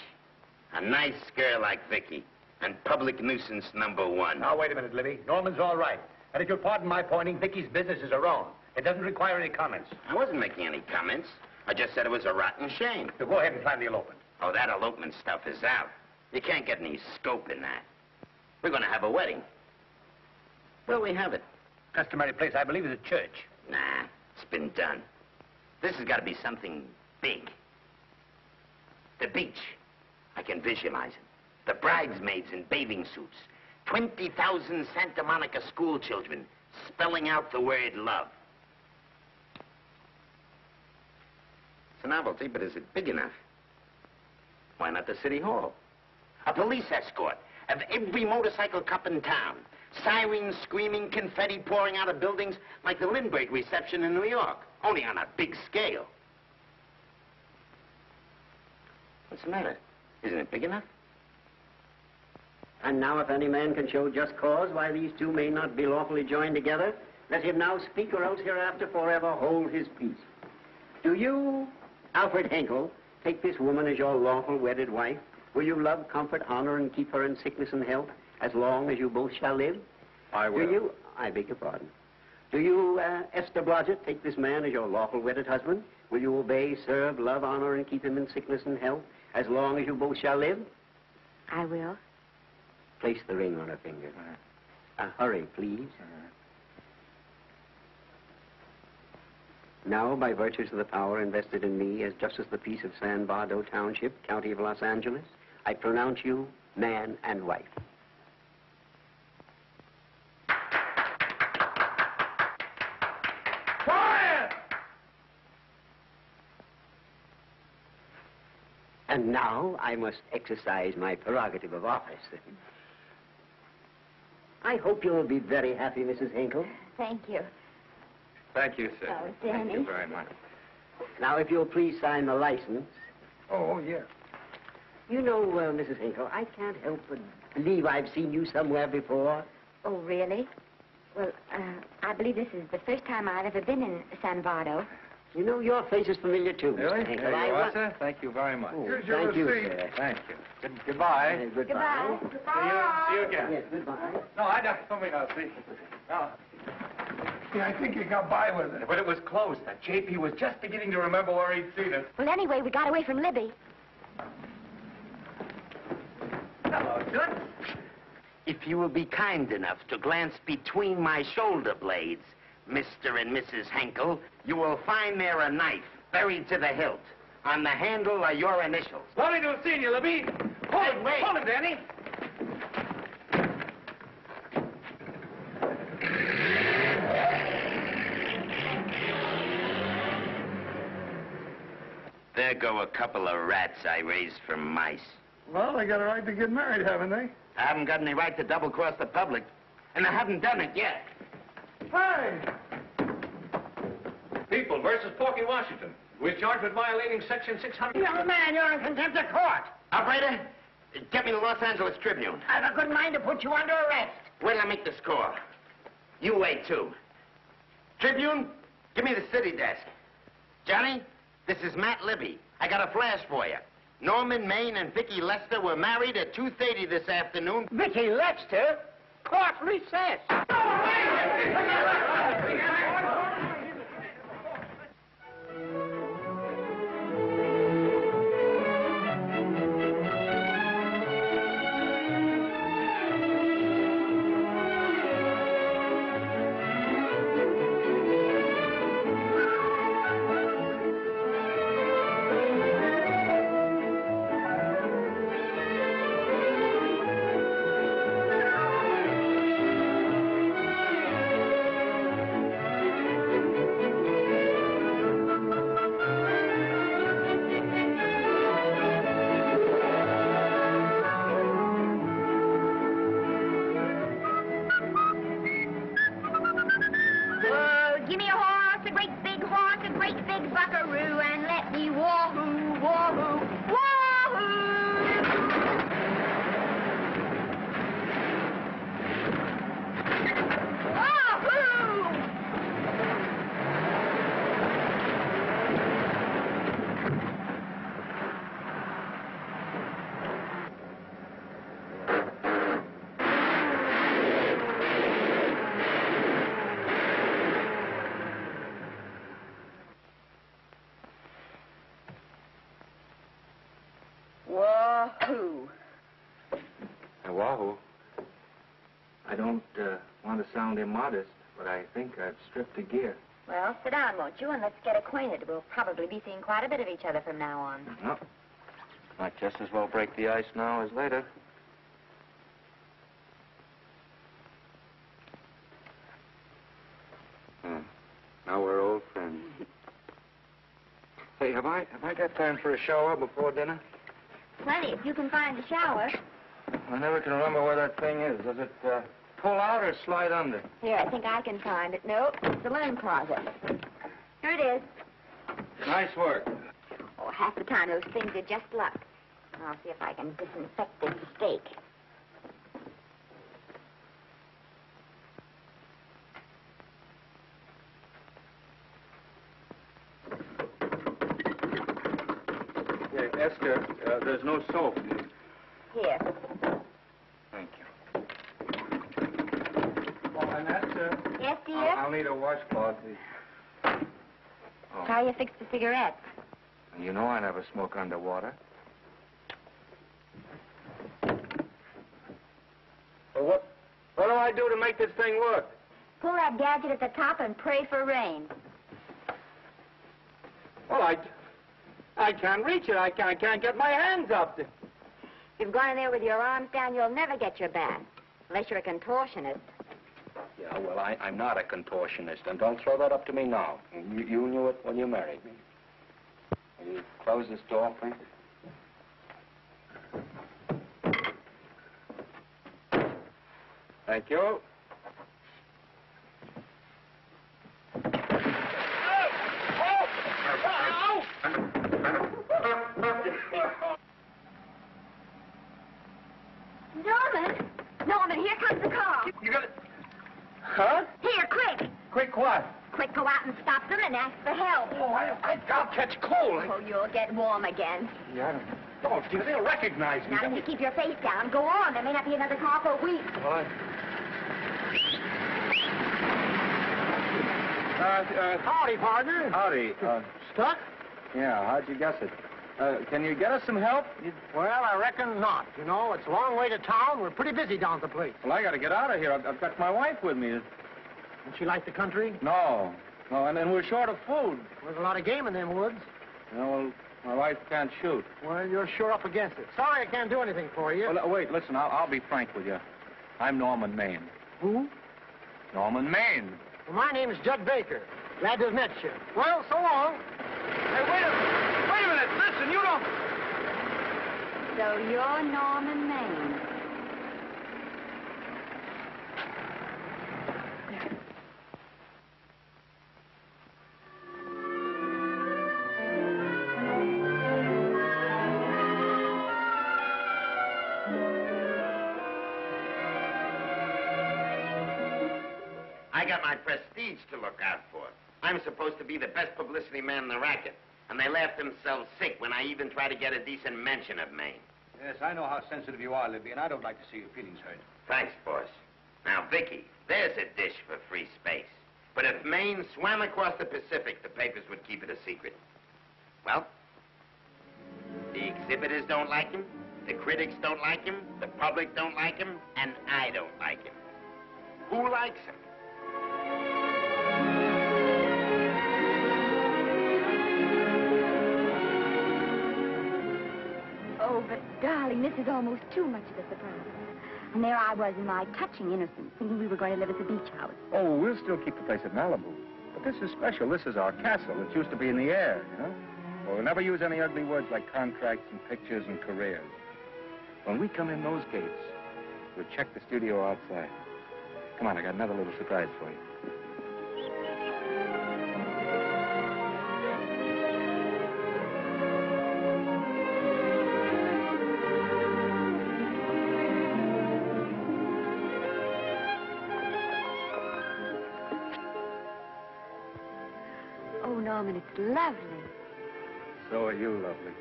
A nice girl like Vicki, and public nuisance number one. Now, wait a minute, Libby. Norman's all right. And if you'll pardon my pointing, Vicki's business is her own. It doesn't require any comments. I wasn't making any comments. I just said it was a rotten shame. So go ahead and sign the elopement. Oh, that elopement stuff is out. You can't get any scope in that. We're going to have a wedding. Well, we have it. Customary place, I believe, is a church. Nah, it's been done. This has got to be something big. The beach. I can visualize it. The bridesmaids in bathing suits. twenty thousand Santa Monica school children spelling out the word love. It's a novelty, but is it big enough? Why not the city hall? A police escort of every motorcycle cop in town. Sirens screaming, confetti pouring out of buildings like the Lindbergh reception in New York. Only on a big scale. What's the matter? Isn't it big enough? And now if any man can show just cause why these two may not be lawfully joined together, let him now speak or else hereafter forever hold his peace. Do you, Alfred Hinkle, take this woman as your lawful wedded wife? Will you love, comfort, honor, and keep her in sickness and health as long as you both shall live? I will. Do you, I beg your pardon. Do you, uh, Esther Blodgett, take this man as your lawful wedded husband? Will you obey, serve, love, honor, and keep him in sickness and health as long as you both shall live? I will. Place the ring on her finger. Uh, a hurry, please. Uh, now, by virtues of the power invested in me as Justice of the Peace of San Bardo Township, County of Los Angeles, I pronounce you man and wife. Quiet! And now I must exercise my prerogative of office. I hope you'll be very happy, Missus Hinkle. Thank you. Thank you, sir. Oh, Danny. Thank you very much. Now, if you'll please sign the license. Oh, yeah. You know, uh, Missus Hinkle, I can't help but believe I've seen you somewhere before. Oh, really? Well, uh, I believe this is the first time I've ever been in San Bardo. You know, your face is familiar, too, Mister Hinkle. There you are, sir. Thank you very much. Oh, here's your receipt. Thank you, sir. Thank you. Good, goodbye. Uh, goodbye. Goodbye. Goodbye. See you, see you again. Yes, goodbye. No, I don't, don't mean I'll see. No. See, I think you got by with it. But it was close. That J P was just beginning to remember where he'd seen us. Well, anyway, we got away from Libby. Hello, Judd. If you will be kind enough to glance between my shoulder blades, Mister and Missus Hinkle, you will find there a knife buried to the hilt. On the handle are your initials. Lovely to have seen you, Libby. Hold hey, him, wait. Hold him, Danny. There go a couple of rats I raised from mice. Well, they got a right to get married, haven't they? I haven't got any right to double-cross the public, and I haven't done it yet. Hey! People versus Porky Washington. We're charged with violating section six hundred. Young man, you're in contempt of court. Operator, get me the Los Angeles Tribune. I have a good mind to put you under arrest. Wait till I make the score. You wait, too. Tribune, give me the city desk. Johnny, this is Matt Libby. I got a flash for you. Norman Maine and Vicki Lester were married at two thirty this afternoon. Vicki Lester? Court recess. I don't uh, want to sound immodest, but I think I've stripped the gear. Well, sit down, won't you, and let's get acquainted. We'll probably be seeing quite a bit of each other from now on. No. Might just as well break the ice now as later. Yeah. Now we're old friends. Hey, have I, have I got time for a shower before dinner? Plenty, if you can find a shower. I never can remember where that thing is. Does it uh, pull out or slide under? Here, I think I can find it. Nope, it's the linen closet. Here it is. Nice work. Oh, half the time those things are just luck. I'll see if I can disinfect this steak. Hey, Esther, uh, there's no soap. Here. Thank you. Oh, and Esther. Yes, dear? I'll, I'll need a washcloth, please. Oh. How you fix the cigarette? You know I never smoke underwater. Well, what, what do I do to make this thing work? Pull that gadget at the top and pray for rain. Well, I, I can't reach it. I can't, I can't get my hands up there. If you've gone in there with your arms down, you'll never get your back, unless you're a contortionist. Yeah, well, I, I'm not a contortionist, and don't throw that up to me now. You, you knew it when you married me. Will you close this door, please? Thank you. Norman! Norman, here comes the car. You, you got it. Huh? Here, quick. Quick what? Quick, go out and stop them and ask for help. Oh, I, I, I'll catch cold. Oh, you'll get warm again. Yeah, I don't, don't, they'll recognize me. Now, if you keep your face down, go on. There may not be another car for weeks. What? Uh, uh, howdy, partner. Howdy. Uh, Stuck? Yeah, how'd you guess it? Uh, can you get us some help? You... Well, I reckon not. You know, it's a long way to town. We're pretty busy down at the place. Well, I got to get out of here. I've, I've got my wife with me. Don't she like the country? No. No, and then we're short of food. There's a lot of game in them woods. No, well, my wife can't shoot. Well, you're sure up against it. Sorry I can't do anything for you. Well, wait, listen, I'll, I'll be frank with you. I'm Norman Maine. Who? Norman Maine. Well, my name is Judd Baker. Glad to have met you. Well, so long. Hey, wait a minute. Wait a minute, listen, you don't... So you're Norman Maine. I got my prestige to look out for. I'm supposed to be the best publicity man in the racket. And they laughed themselves sick when I even tried to get a decent mention of Maine. Yes, I know how sensitive you are, Libby, and I don't like to see your feelings hurt. Thanks, boss. Now, Vicki, there's a dish for free space. But if Maine swam across the Pacific, the papers would keep it a secret. Well, the exhibitors don't like him, the critics don't like him, the public don't like him, and I don't like him. Who likes him? Oh, but, darling, this is almost too much of a surprise. And there I was in my touching innocence, thinking we were going to live at the beach house. Oh, we'll still keep the place at Malibu. But this is special. This is our castle. It used to be in the air, you know? Well, we'll never use any ugly words like contracts and pictures and careers. When we come in those gates, we'll check the studio outside. Come on, I got another little surprise for you. It's lovely. So are you lovely.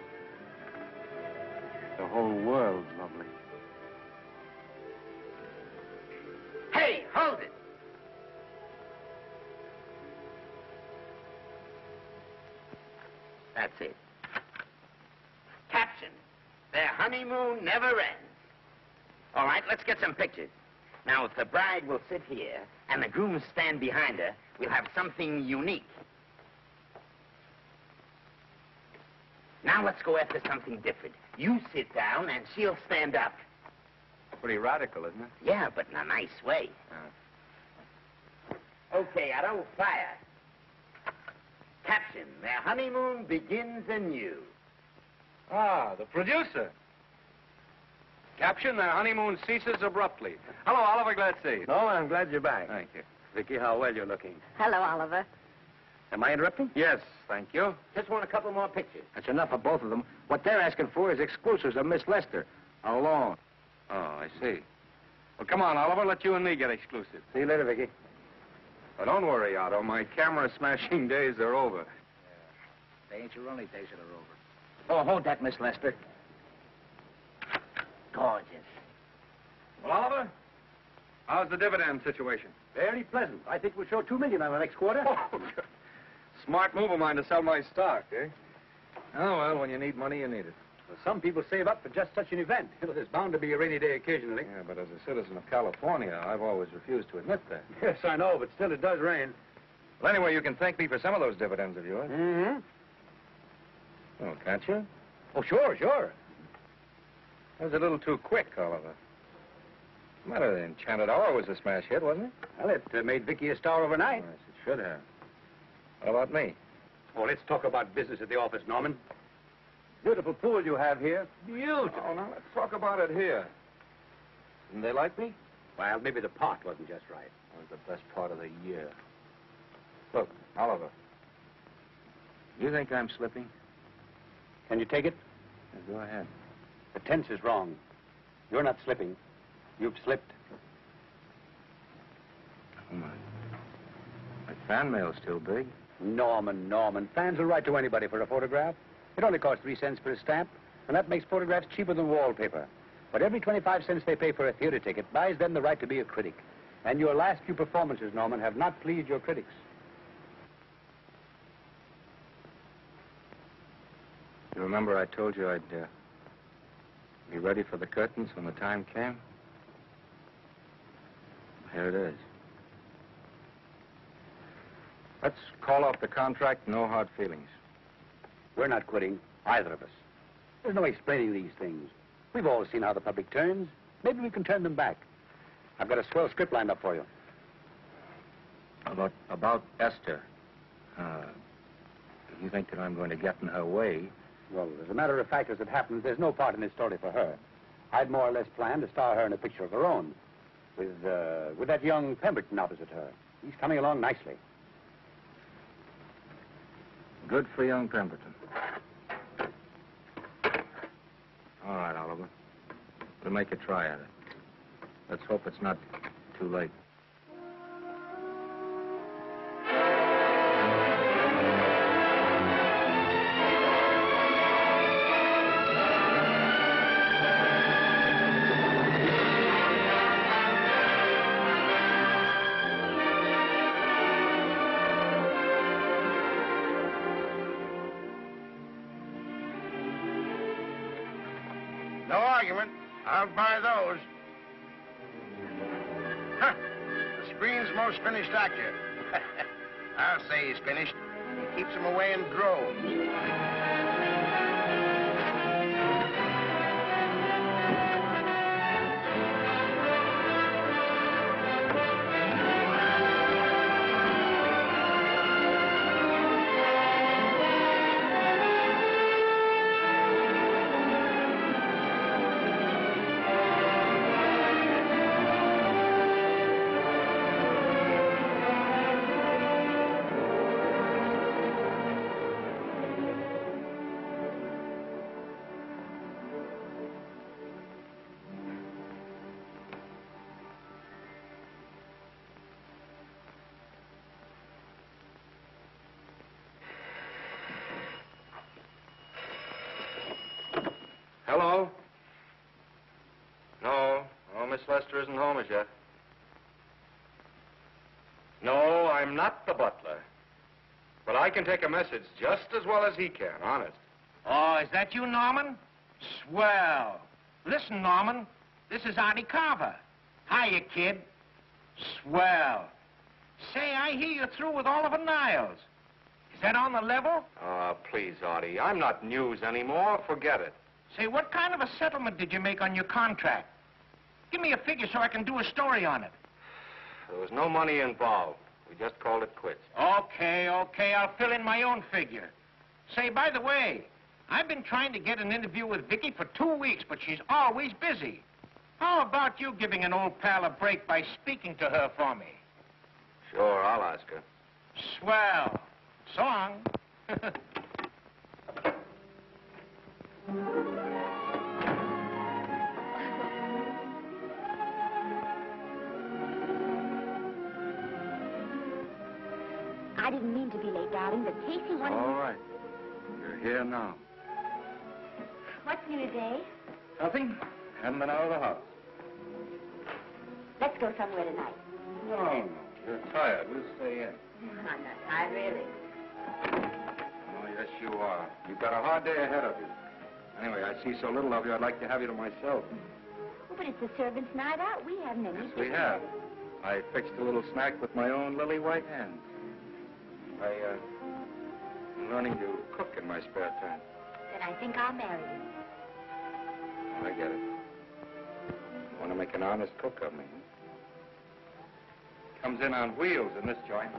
The whole world's lovely. Hey, hold it! That's it. Caption: their honeymoon never ends. All right, let's get some pictures. Now, if the bride will sit here and the groom stand behind her, we'll have something unique. Now let's go after something different. You sit down and she'll stand up. Pretty radical, isn't it? Yeah, but in a nice way. Uh. Okay, Otto, fire. Caption, their honeymoon begins anew. Ah, the producer. Caption, their honeymoon ceases abruptly. Hello, Oliver, glad to see you. Oh, I'm glad you're back. Thank you. Vicki, how well you're looking. Hello, Oliver. Am I interrupting? Yes, thank you. Just want a couple more pictures. That's enough for both of them. What they're asking for is exclusives of Miss Lester. Alone. Oh, I see. Well, come on, Oliver, let you and me get exclusive. See you later, Vicki. But don't worry, Otto. My camera-smashing days are over. Yeah. They ain't your only days that are over. Oh, hold that, Miss Lester. Gorgeous. Well, Oliver, how's the dividend situation? Very pleasant. I think we'll show two million on the next quarter. Oh, good. Smart move of mine to sell my stock, eh? Oh, well, when you need money, you need it. Well, some people save up for just such an event. There's bound to be a rainy day occasionally. Yeah, but as a citizen of California, I've always refused to admit that. Yes, I know, but still it does rain. Well, anyway, you can thank me for some of those dividends of yours. Mm-hmm. Oh, can't you? Oh, sure, sure. That was a little too quick, Oliver. The matter, the Enchanted Hour was a smash hit, wasn't it? Well, it uh, made Vicki a star overnight. Yes, it should have. What about me? Oh, let's talk about business at the office, Norman. Beautiful pool you have here. Beautiful. Oh, now, let's talk about it here. Didn't they like me? Well, maybe the part wasn't just right. It was the best part of the year. Look, Oliver, you think I'm slipping? Can you take it? Yeah, go ahead. The tense is wrong. You're not slipping. You've slipped. Oh, my. My fan mail's still big. Norman, Norman. Fans will write to anybody for a photograph. It only costs three cents per stamp, and that makes photographs cheaper than wallpaper. But every twenty-five cents they pay for a theater ticket buys them the right to be a critic. And your last few performances, Norman, have not pleased your critics. You remember I told you I'd uh, be ready for the curtains when the time came? Here it is. Let's call off the contract, no hard feelings. We're not quitting, either of us. There's no explaining these things. We've all seen how the public turns. Maybe we can turn them back. I've got a swell script lined up for you. About, about Esther. Uh, you think that I'm going to get in her way? Well, as a matter of fact, as it happens, there's no part in this story for her. I'd more or less planned to star her in a picture of her own. With, uh, with that young Pemberton opposite her. He's coming along nicely. Good for young Pemberton. All right, Oliver. We'll make a try at it. Let's hope it's not too late. Finished actor. I'll say he's finished. He keeps him away in droves. Hello? No. Oh, Miss Lester isn't home as yet. No, I'm not the butler. But I can take a message just as well as he can, honest. Oh, is that you, Norman? Swell. Listen, Norman, this is Artie Carver. Hiya, kid. Swell. Say, I hear you're through with Oliver Niles. Is that on the level? Uh, please, Artie. I'm not news anymore. Forget it. Say, what kind of a settlement did you make on your contract? Give me a figure so I can do a story on it. There was no money involved. We just called it quits. Okay, okay. I'll fill in my own figure. Say, by the way, I've been trying to get an interview with Vicki for two weeks, but she's always busy. How about you giving an old pal a break by speaking to her for me? Sure, I'll ask her. Swell. So long. I didn't mean to be late, darling, but Casey wanted All right. You're here now. What's new today? Nothing. Hadn't been out of the house. Let's go somewhere tonight. No, no. You're tired. We'll stay in. I'm not tired, really. Oh, yes, you are. You've got a hard day ahead of you. Anyway, I see so little of you, I'd like to have you to myself. Oh, but it's a servant's night out. We haven't any. Yes, we have. I fixed a little snack with my own lily white hands. I, uh, I'm learning to cook in my spare time. Then I think I'll marry you. I get it. You want to make an honest cook of me. Comes in on wheels in this joint.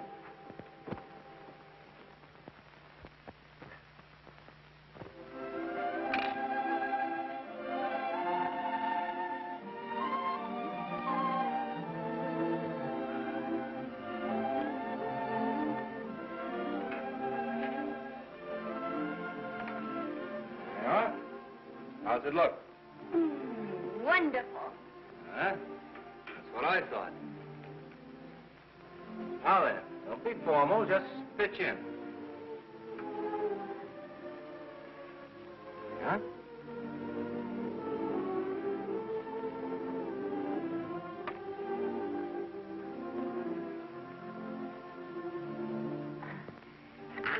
How's it look? Mm, wonderful. Huh? That's what I thought. Now then, don't be formal, just pitch in. Huh?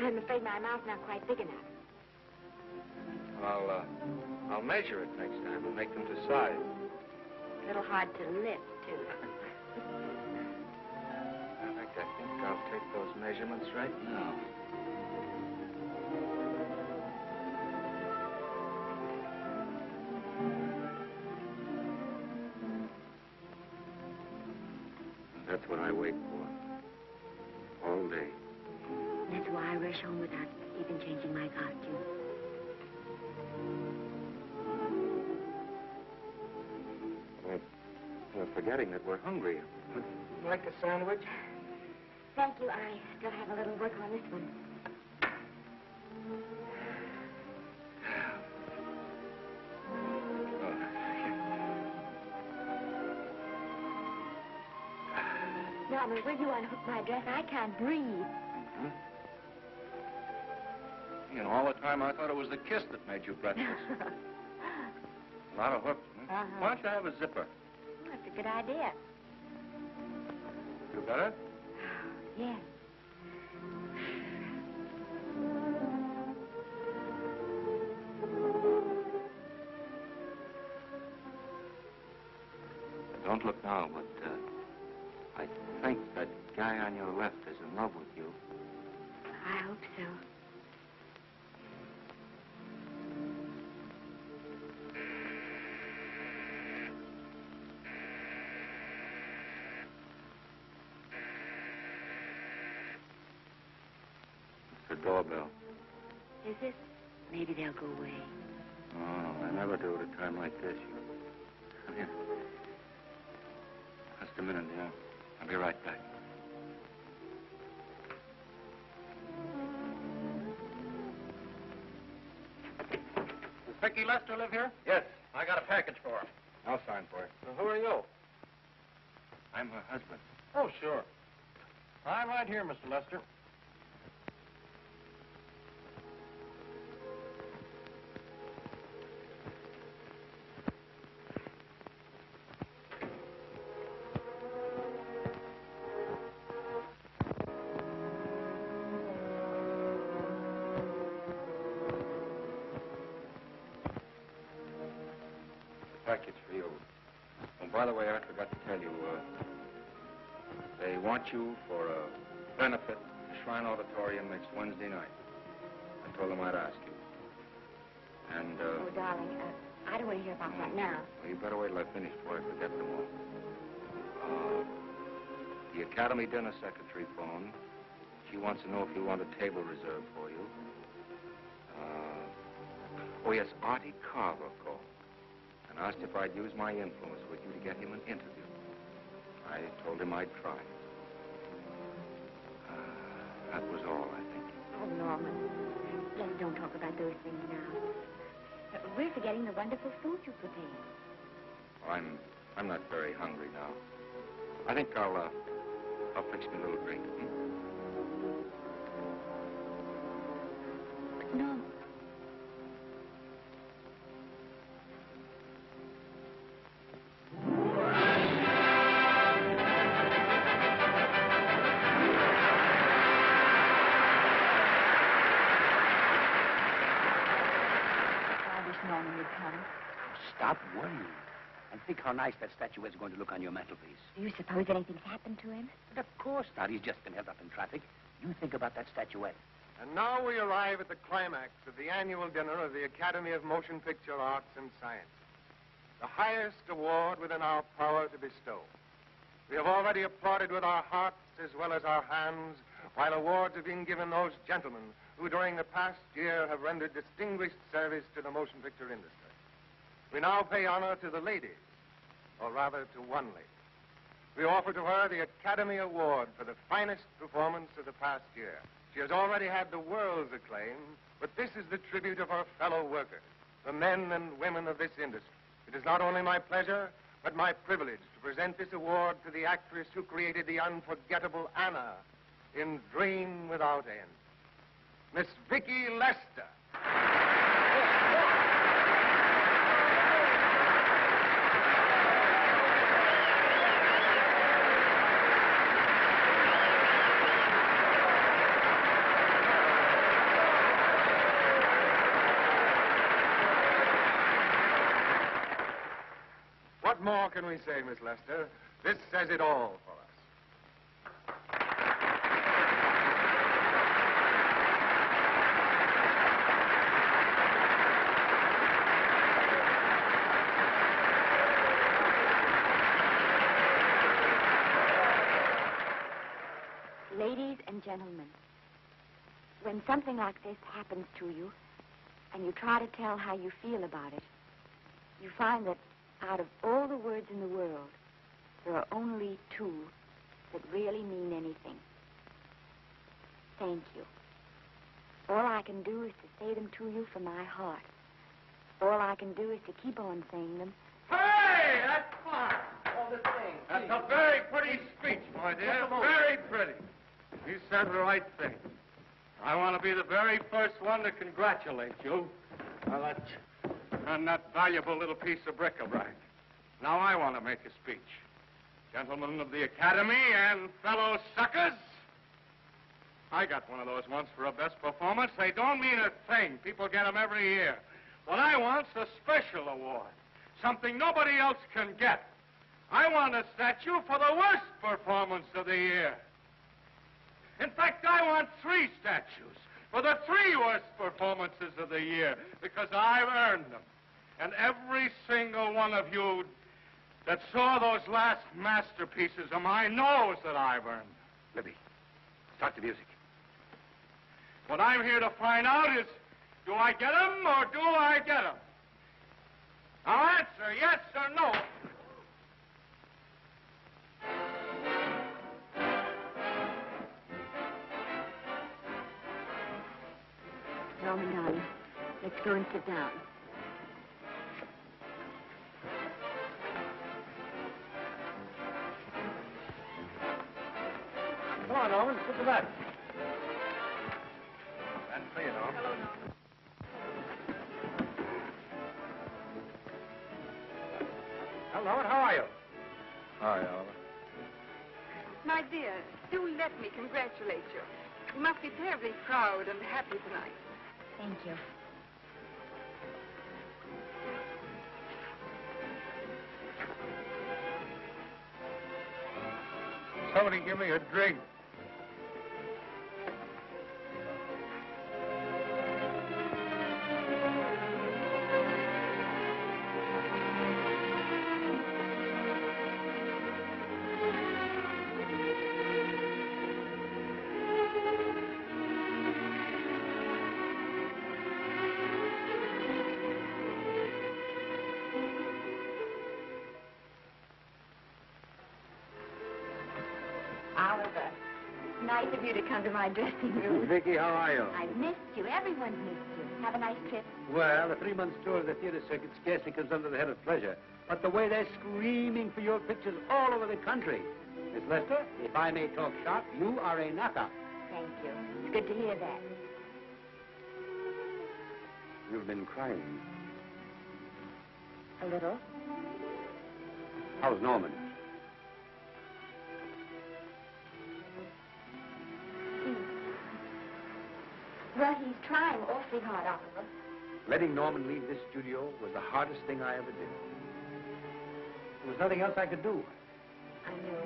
I'm afraid my mouth's not quite big enough. I'll, uh... I'll measure it next time and make them decide. A little hard to lift, too. In fact, I think I'll take those measurements right now. That's what I wait for. All day. That's why I rush home without even changing my costume. Forgetting that we're hungry. Would you like a sandwich? Thank you. I still have a little work on this one. Oh. Norman, will you unhook my dress? I can't breathe. Mm-hmm. You know, all the time I thought it was the kiss that made you breathless. A lot of hooks, huh? Uh-huh. Why don't you have a zipper? That's a good idea. You better? Yes. Don't look now, but uh, I think that guy on your left is in love with you. I hope so. Doorbell. Is it? Maybe they'll go away. Oh, I never do at a time like this, you know. Here. Just a minute, yeah. I'll be right back. Does Vicki Lester live here? Yes. I got a package for her. I'll sign for her. Well, who are you? I'm her husband. Oh, sure. I'm right here, Mister Lester. by the way, I forgot to tell you, uh, they want you for a benefit at the Shrine Auditorium next Wednesday night. I told them I'd ask you. And, uh... Oh, darling, uh, I don't want to hear about that now. Well, you better wait till I finish before I forget them all. Uh, the Academy dinner secretary phoned. She wants to know if you want a table reserved for you. Uh, oh, yes, Artie Carver called and asked if I'd use my influence with you to get him an interview. I told him I'd try. Uh, that was all, I think. Oh, Norman, just don't talk about those things now. We're forgetting the wonderful food you prepared. Oh, I'm, I'm not very hungry now. I think I'll, uh, I'll fix me a little drink. Hmm? Norman. Stop worrying. And think how nice that statue is going to look on your mantelpiece. Do you suppose anything's happened to him? But of course not. He's just been held up in traffic. You think about that statuette. And now we arrive at the climax of the annual dinner of the Academy of Motion Picture Arts and Sciences, the highest award within our power to bestow. We have already applauded with our hearts as well as our hands, while awards are being given those gentlemen who during the past year have rendered distinguished service to the motion picture industry. We now pay honor to the ladies, or rather to one lady. We offer to her the Academy Award for the finest performance of the past year. She has already had the world's acclaim, but this is the tribute of her fellow workers, the men and women of this industry. It is not only my pleasure, but my privilege to present this award to the actress who created the unforgettable Anna in Dream Without End, Miss Vicki Lester. What more can we say, Miss Lester? This says it all for us. Ladies and gentlemen, when something like this happens to you, and you try to tell how you feel about it, you find that out of all the words in the world, there are only two that really mean anything. Thank you. All I can do is to say them to you from my heart. All I can do is to keep on saying them. Hey, that's fine. All the things. That's Gee. a very pretty speech, my dear. Very pretty. You said the right thing. I want to be the very first one to congratulate you on that, on that valuable little piece of bric-a-brac. Now I want to make a speech. Gentlemen of the Academy and fellow suckers, I got one of those once for a best performance. They don't mean a thing. People get them every year. What I want's a special award, something nobody else can get. I want a statue for the worst performance of the year. In fact, I want three statues for the three worst performances of the year, because I've earned them. And every single one of you that saw those last masterpieces of mine knows that I've earned them. Libby, start the music. What I'm here to find out is, do I get them or do I get them? Now answer yes or no. Norman, darling, let's go and sit down. Come on, Norman, sit to that. That's for you, Norman. Hello, Norman. Hello, Norman, how are you? Hi, Oliver. My dear, do let me congratulate you. You must be terribly proud and happy tonight. Thank you. Somebody give me a drink. Nice of you to come to my dressing room. Vicki, how are you? I missed you. Everyone's missed you. Have a nice trip. Well, a three-month tour of the theater circuit scarcely comes under the head of pleasure. But the way they're screaming for your pictures all over the country. Miss Lester, if I may talk shop, you are a knockout. Thank you. It's good to hear that. You've been crying. A little. How's Norman? Well, he's trying awfully hard, Oliver. Letting Norman leave this studio was the hardest thing I ever did. There was nothing else I could do. I know.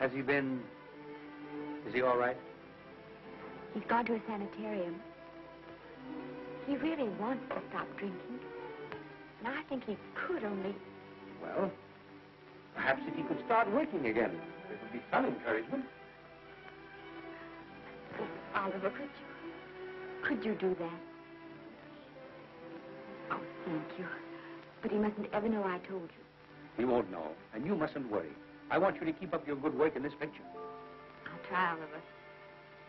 Has he been... Is he all right? He's gone to a sanitarium. He really wants to stop drinking. And I think he could only... Well, perhaps if he could start working again, it would be some encouragement. Oh, Oliver, could you? Could you do that? Oh, thank you. But he mustn't ever know I told you. He won't know, and you mustn't worry. I want you to keep up your good work in this picture. I'll try, Oliver.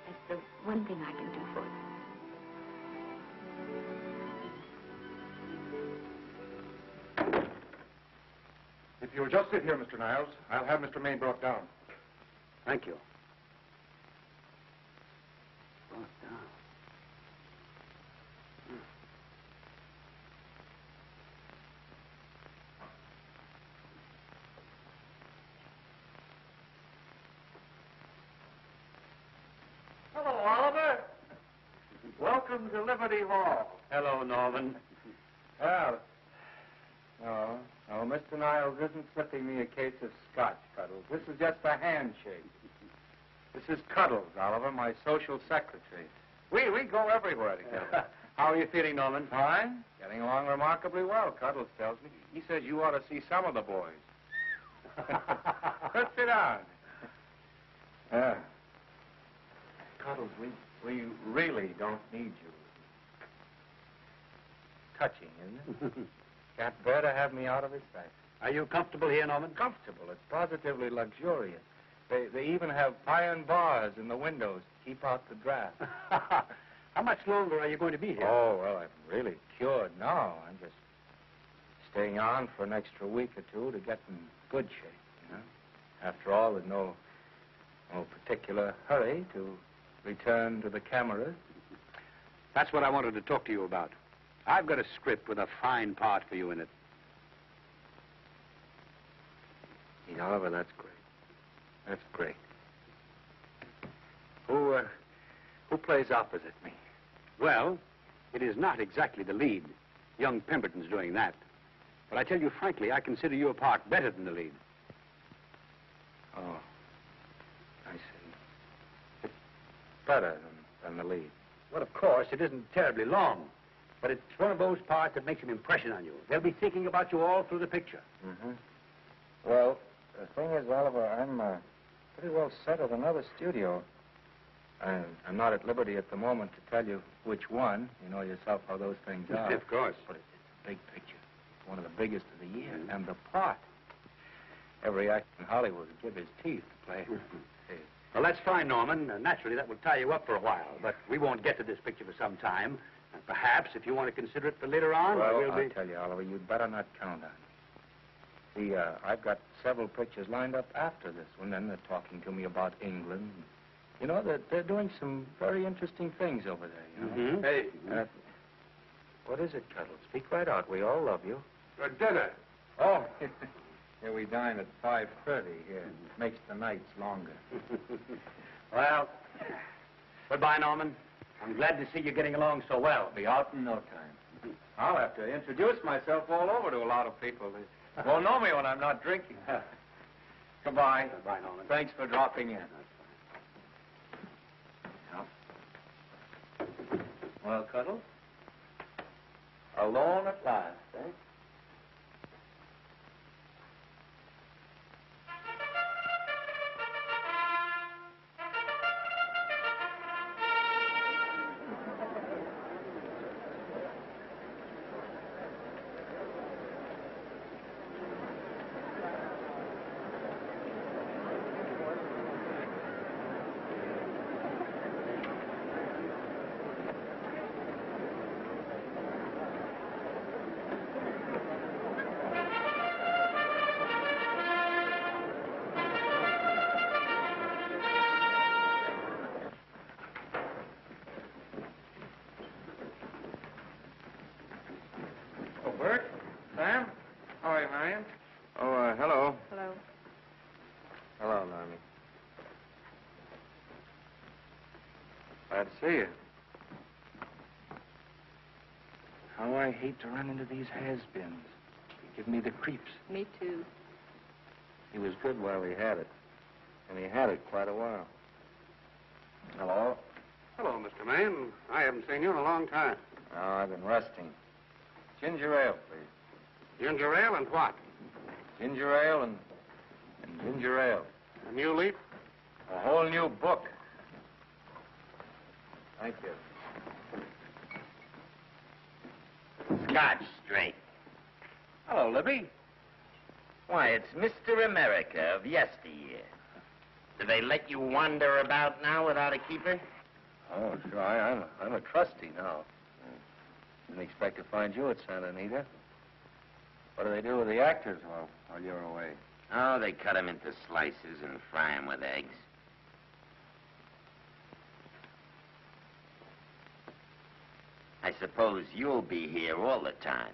That's the one thing I can do for you. If you'll just sit here, Mister Niles, I'll have Mister Maine brought down. Thank you. Hello, Norman. Well, no, no, Mister Niles isn't slipping me a case of scotch, Cuddles. This is just a handshake. This is Cuddles, Oliver, my social secretary. We, we go everywhere together. How are you feeling, Norman? Fine. Getting along remarkably well, Cuddles tells me. He says you ought to see some of the boys. Let's sit down. Uh, Cuddles, we, we really don't need you. Touching, isn't it? Can't bear to have me out of his sight. Are you comfortable here, Norman? Comfortable. It's positively luxurious. They, they even have iron bars in the windows to keep out the draft. How much longer are you going to be here? Oh, well, I'm really cured now. I'm just staying on for an extra week or two to get in good shape, you know. After all, there's no, no particular hurry to return to the camera. That's what I wanted to talk to you about. I've got a script with a fine part for you in it. Gee, Oliver, that's great. That's great. Who, uh, who plays opposite me? Well, it is not exactly the lead. Young Pemberton's doing that. But I tell you frankly, I consider your part better than the lead. Oh, I see. It's better than, than the lead. Well, of course, it isn't terribly long. But it's one of those parts that makes an impression on you. They'll be thinking about you all through the picture. Mm-hmm. Well, the thing is, Oliver, I'm uh, pretty well set at another studio. I'm, I'm not at liberty at the moment to tell you which one. You know yourself how those things are. Of course. But it's, it's a big picture. One of the biggest of the year. Mm-hmm. And the part. Every actor in Hollywood would give his teeth to play. Mm-hmm. Well, that's fine, Norman. Uh, naturally, that will tie you up for a while. But we won't get to this picture for some time. And perhaps, if you want to consider it for later on, well, we'll be... I'll tell you, Oliver, you'd better not count on it. See, uh, I've got several pictures lined up after this one, and they're talking to me about England. You know, they're, they're doing some very interesting things over there, you know? Mm-hmm. Hey. Uh, what is it, Cuddles? Speak right out. We all love you. Your dinner. Oh. Here we dine at five thirty here. It makes the nights longer. Well, goodbye, Norman. I'm glad to see you getting along so well. I'll be out in no time. I'll have to introduce myself all over to a lot of people. They won't know me when I'm not drinking. Goodbye. Goodbye, Norman. Thanks for dropping in. That's fine. Yeah. Well, Cuddles, alone at last, eh? See you. How I hate to run into these has-beens. They give me the creeps. Me too. He was good while he had it. And he had it quite a while. Hello? Hello, Mister Maine. I haven't seen you in a long time. No, I've been resting. Ginger ale, please. Ginger ale and what? Ginger ale and, and ginger ale. A new leaf? A whole new book. Thank you. Scotch straight. Hello, Libby. Why, it's Mister America of yesteryear. Do they let you wander about now without a keeper? Oh, sure. I, I'm, I'm a trustee now. Didn't expect to find you at Santa Anita. What do they do with the actors while, while you're away? Oh, they cut them into slices and fry them with eggs. I suppose you'll be here all the time,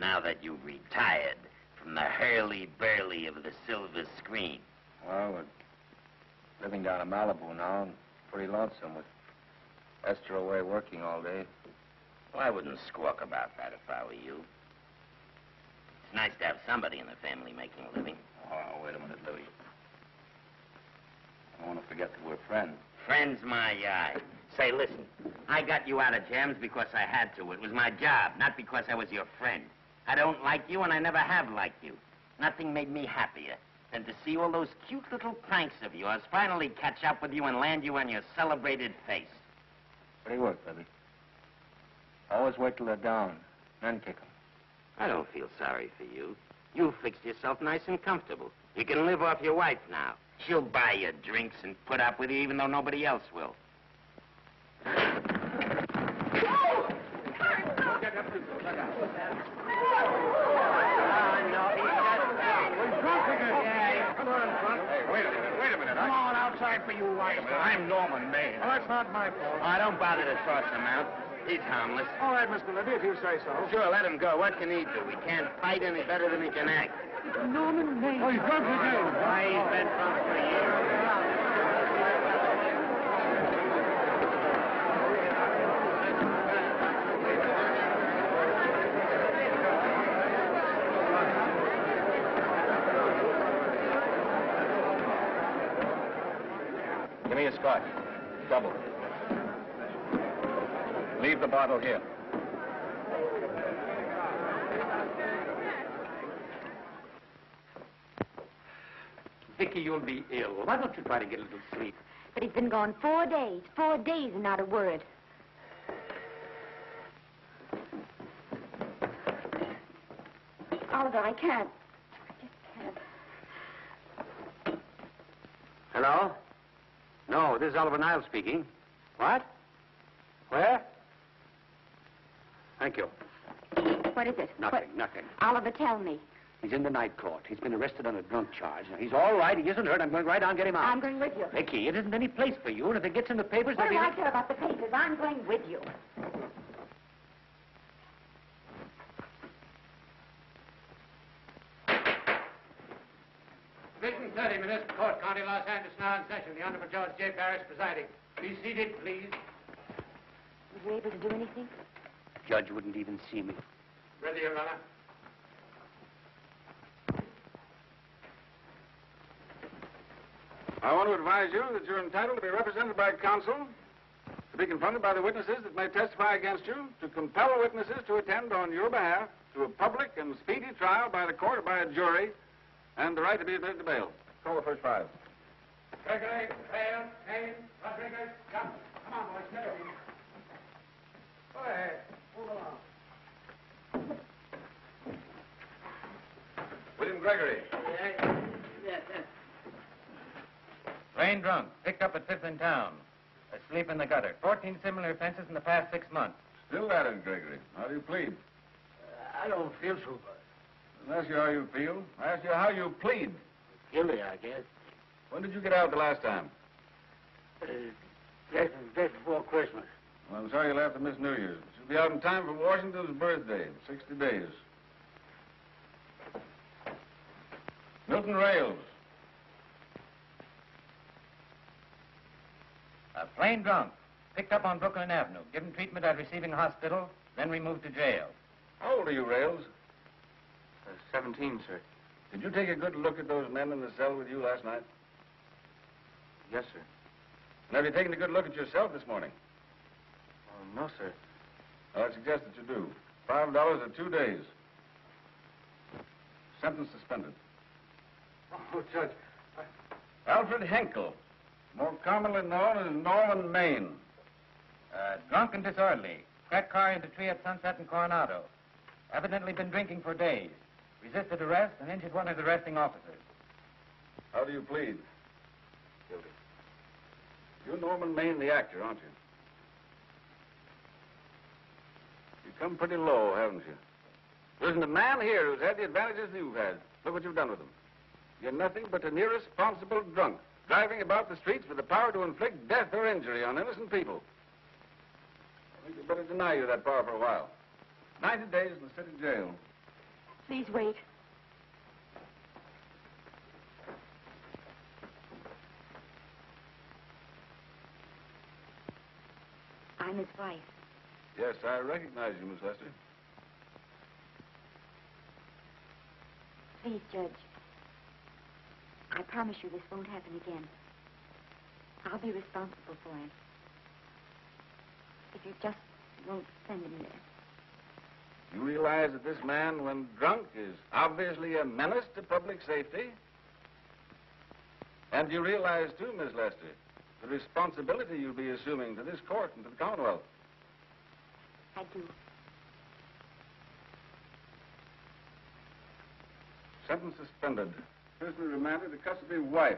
now that you've retired from the hurly-burly of the silver screen. Well, we're living down in Malibu now, and pretty lonesome with Esther away working all day. Well, I wouldn't squawk about that if I were you. It's nice to have somebody in the family making a living. Oh, wait a minute, Louie. I don't want to forget that we're friends. Friends, my eye. Say, listen, I got you out of jams because I had to. It was my job, not because I was your friend. I don't like you, and I never have liked you. Nothing made me happier than to see all those cute little pranks of yours finally catch up with you and land you on your celebrated face. Pretty work, Libby. Always wait till they're down, then kick them. I don't feel sorry for you. You fixed yourself nice and comfortable. You can live off your wife now. She'll buy you drinks and put up with you even though nobody else will. For you, wife. I'm Norman Maine. Well, that's not my fault. Oh, don't bother to toss him out. He's harmless. All right, Mister Libby, if you say so. Sure, let him go. What can he do? He can't fight any better than he can act. Norman Maine. Oh, he's drunk to do. Why, he's been drunk for years. Give me a scotch. Double. Leave the bottle here. Vicki, you'll be ill. Why don't you try to get a little sleep? But he's been gone four days. Four days and not a word. Oliver, I can't. I just can't. Hello? No, this is Oliver Niles speaking. What? Where? Thank you. What is it? Nothing, what? nothing. Oliver, tell me. He's in the night court. He's been arrested on a drunk charge. Now, he's all right. He isn't hurt. I'm going right down and get him out. I'm going with you. Vicki, it isn't any place for you. And if it gets in the papers... What do I care about the papers? I'm going with you. thirty Municipal Court, County Los Angeles, now in session. The Honorable George J. Barris presiding. Be seated, please. Was you able to do anything? The judge wouldn't even see me. Ready, Your Honor. I want to advise you that you're entitled to be represented by counsel, to be confronted by the witnesses that may testify against you, to compel witnesses to attend on your behalf to a public and speedy trial by the court or by a jury, and the right to be admitted to bail. Call the first five. Gregory, Hale, Haynes, Rodriguez, come. Come on, boys, get over here. Go ahead, move along. William Gregory. Yeah, yeah, yeah. Rain drunk, picked up at fifth in town. Asleep in the gutter. Fourteen similar offenses in the past six months. Still at it, Gregory. How do you plead? Uh, I don't feel so bad. I didn't ask you how you feel. I asked you how you plead. Guilty, I guess. When did you get out the last time? Uh, just, just before Christmas. Well, I'm sorry you left to miss New Year's. You'll be out in time for Washington's birthday. Sixty days. Milton Rails. A plain drunk. Picked up on Brooklyn Avenue. Given treatment at receiving hospital. Then removed to jail. How old are you, Rails? Uh, seventeen, sir. Did you take a good look at those men in the cell with you last night? Yes, sir. And have you taken a good look at yourself this morning? Uh, no, sir. Well, I suggest that you do. Five dollars or two days. Sentence suspended. Oh, Judge. I... Alfred Hinkle, more commonly known as Norman Maine. Uh, drunk and disorderly. Cracked car into tree at Sunset and Coronado. Evidently been drinking for days. Resisted arrest and injured one of the arresting officers. How do you plead? Guilty. You're Norman Maine, the actor, aren't you? You've come pretty low, haven't you? There isn't a man here who's had the advantages you've had. Look what you've done with them. You're nothing but an irresponsible drunk, driving about the streets with the power to inflict death or injury on innocent people. I think you'd better deny you that power for a while. Ninety days in the city jail. Please wait. I'm his wife. Yes, I recognize you, Miss Lester. Please, Judge. I promise you this won't happen again. I'll be responsible for it. If you just won't send him there. You realize that this man, when drunk, is obviously a menace to public safety? And you realize, too, Miss Lester, the responsibility you'll be assuming to this court and to the Commonwealth. I do. Sentence suspended. Prisoner remanded to custody wife.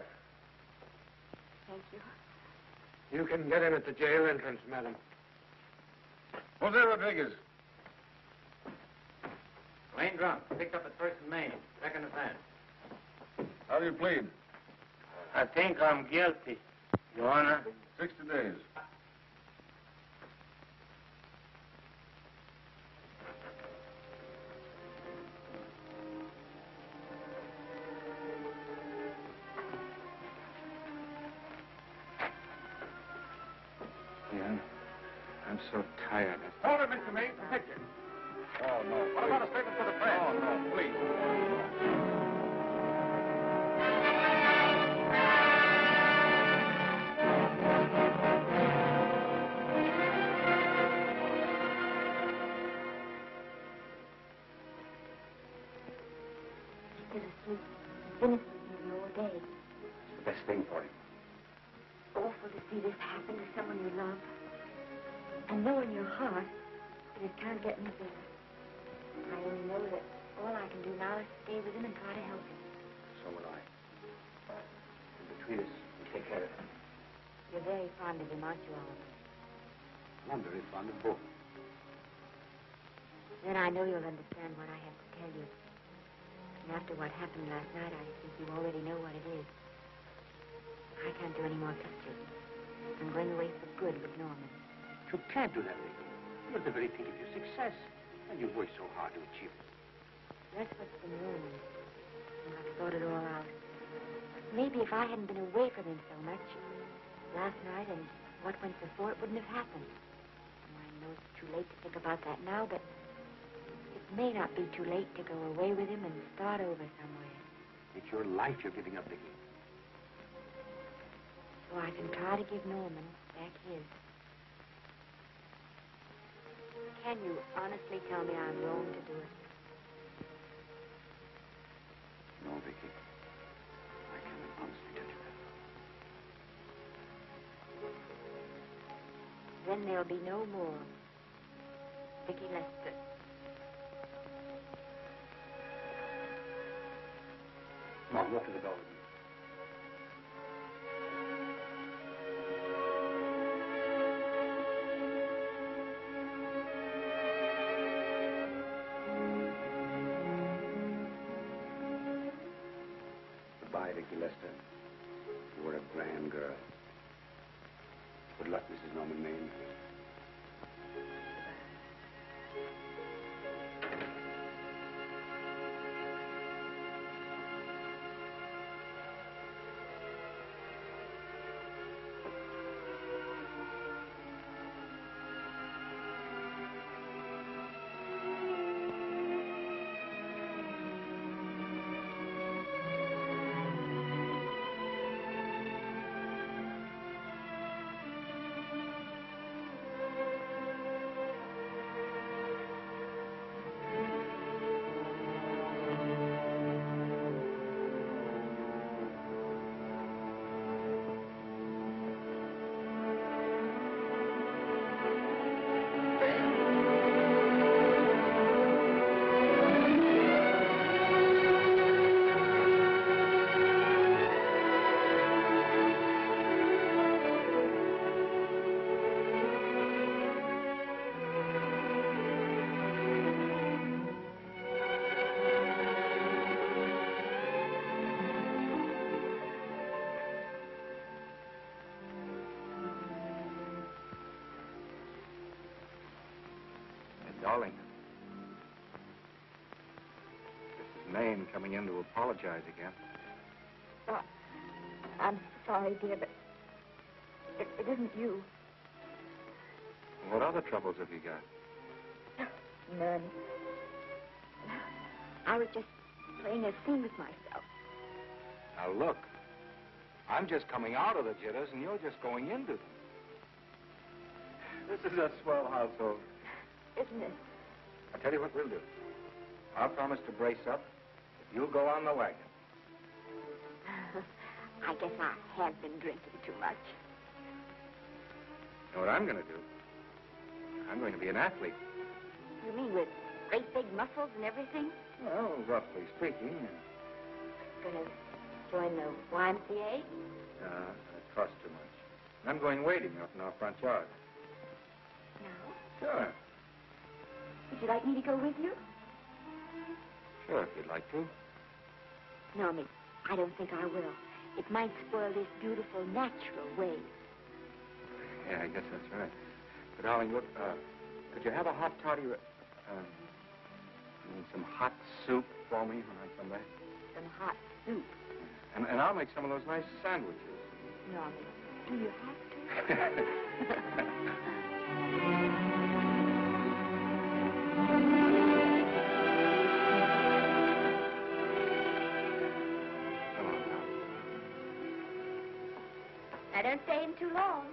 Thank you. You can get in at the jail entrance, madam. Jose Rodriguez. Plain drunk. Picked up at First and Main. Second offense. How do you plead? I think I'm guilty, Your Honor. Sixty days. Then I know you'll understand what I have to tell you. And after what happened last night, I think you already know what it is. I can't do any more pictures. I'm going away for good with Norman. You can't do that, Vicki. You're the very thing of your success. And you've worked so hard to achieve it. That's what's been ruining. And I've thought it all out. Maybe if I hadn't been away from him so much, last night and what went before, it wouldn't have happened. It's too late to think about that now, but it may not be too late to go away with him and start over somewhere. It's your life you're giving up, Vicki. so I can try to give Norman back his. Can you honestly tell me I'm wrong to do it? No, Vicki. I cannot honestly tell you that. Then there'll be no more. Vicki Lester. Come on, walk to the bell with me. Vicki Lester, you were a grand girl. Good luck, Missus Norman Maine. Coming in to apologize again. Oh, I'm sorry, dear, but it, it isn't you. What other troubles have you got? None. I was just playing a scene with myself. Now, look. I'm just coming out of the jitters, and you're just going into them. This is a swell household. Isn't it? I'll tell you what we'll do. I'll promise to brace up. You'll go on the wagon. I guess I have been drinking too much. You know what I'm going to do? I'm going to be an athlete. You mean with great big muscles and everything? Well, roughly speaking. Going to join the Y M C A? No, uh, it costs too much. I'm going wading out in our front yard. No? Sure. Would you like me to go with you? Sure, if you'd like to. Normie, I don't think I will. It might spoil this beautiful, natural wave. Yeah, I guess that's right. But, darling, look, uh, could you have a hot toddy, uh, I mean, some hot soup for me when I come back? Some hot soup? And, and I'll make some of those nice sandwiches. Normie, do you have to? I don't stay in too long.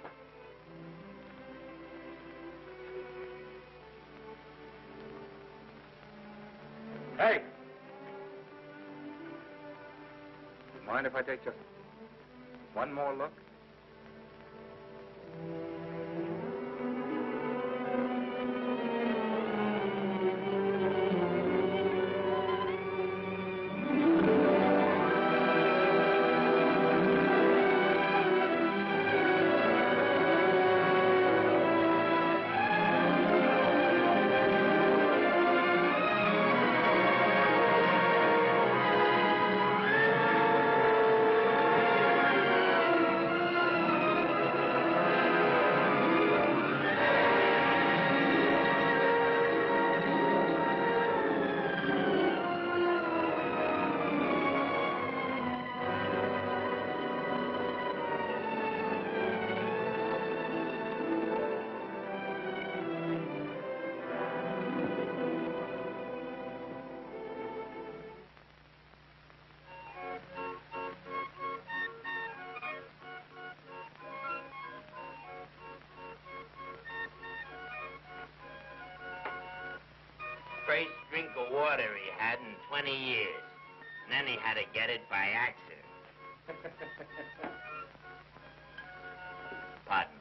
Hey! Mind if I take just one more look? first drink of water he had in twenty years. And then he had to get it by accident. Pardon.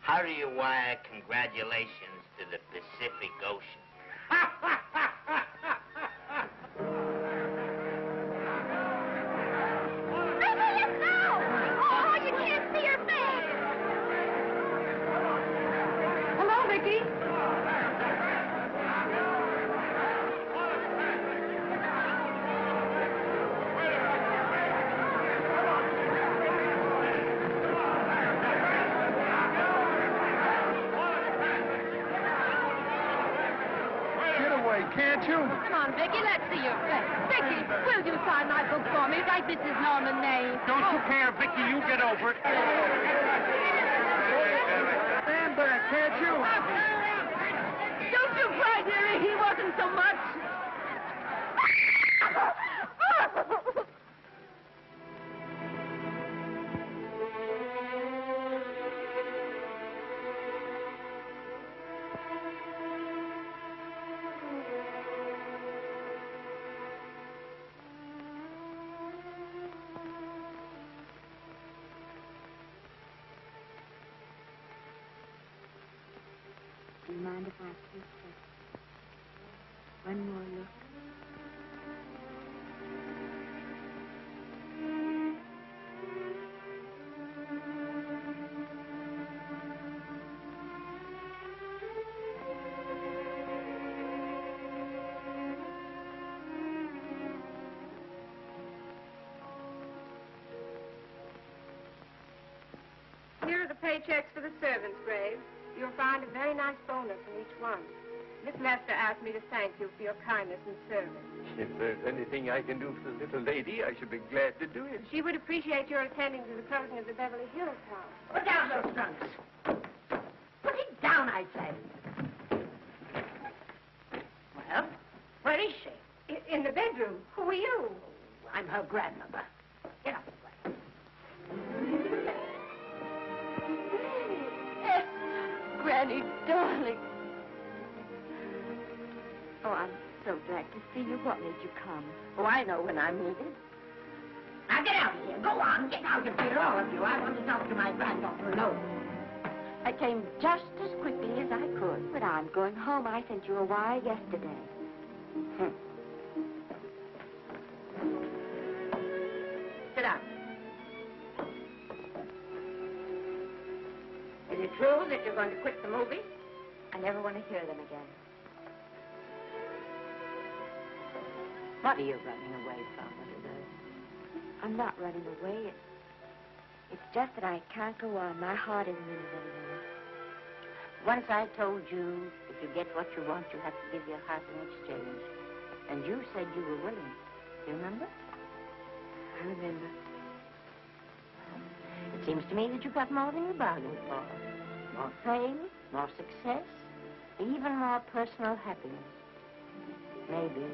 How do you wire congratulations to the Pacific Ocean? Ha, ha, ha, ha, ha, ha, ha. Can't you? Come on, Vicki, let's see your face. Vicki, will you sign my book for me? Write Missus Norman Maine. Don't oh. you care, Vicki? You get over it. Stand back, can't you? Don't you cry, dearie. He wasn't so much. Mind if I kiss her? One more look. Here are the paychecks for the servants, Graves. You'll find a very nice bonus in each one. Miss Lester asked me to thank you for your kindness and service. If there's anything I can do for the little lady, I should be glad to do it. She would appreciate your attending to the closing of the Beverly Hills house. Put down those trunks. Put it down, I say. Well, where is she? I in the bedroom. Who are you? Oh, I'm her grandmother. Get up. Granny, darling. Oh, I'm so glad to see you. What made you come? Oh, I know when I'm needed. Now get out of here. Go on. Get out of here, all of you. I want to talk to my granddaughter alone. I came just as quickly as I could. But I'm going home. I sent you a wire yesterday. Hm. Sit down. Is it true that you're going to quit the movie? I never want to hear them again. What are you running away from, little girl? I'm not running away. It's, it's just that I can't go on. My heart isn't in it anymore. Once I told you, if you get what you want, you have to give your heart in exchange. And you said you were willing. Do you remember? I remember. It seems to me that you got more than you bargained for. More fame, more success, even more personal happiness. Maybe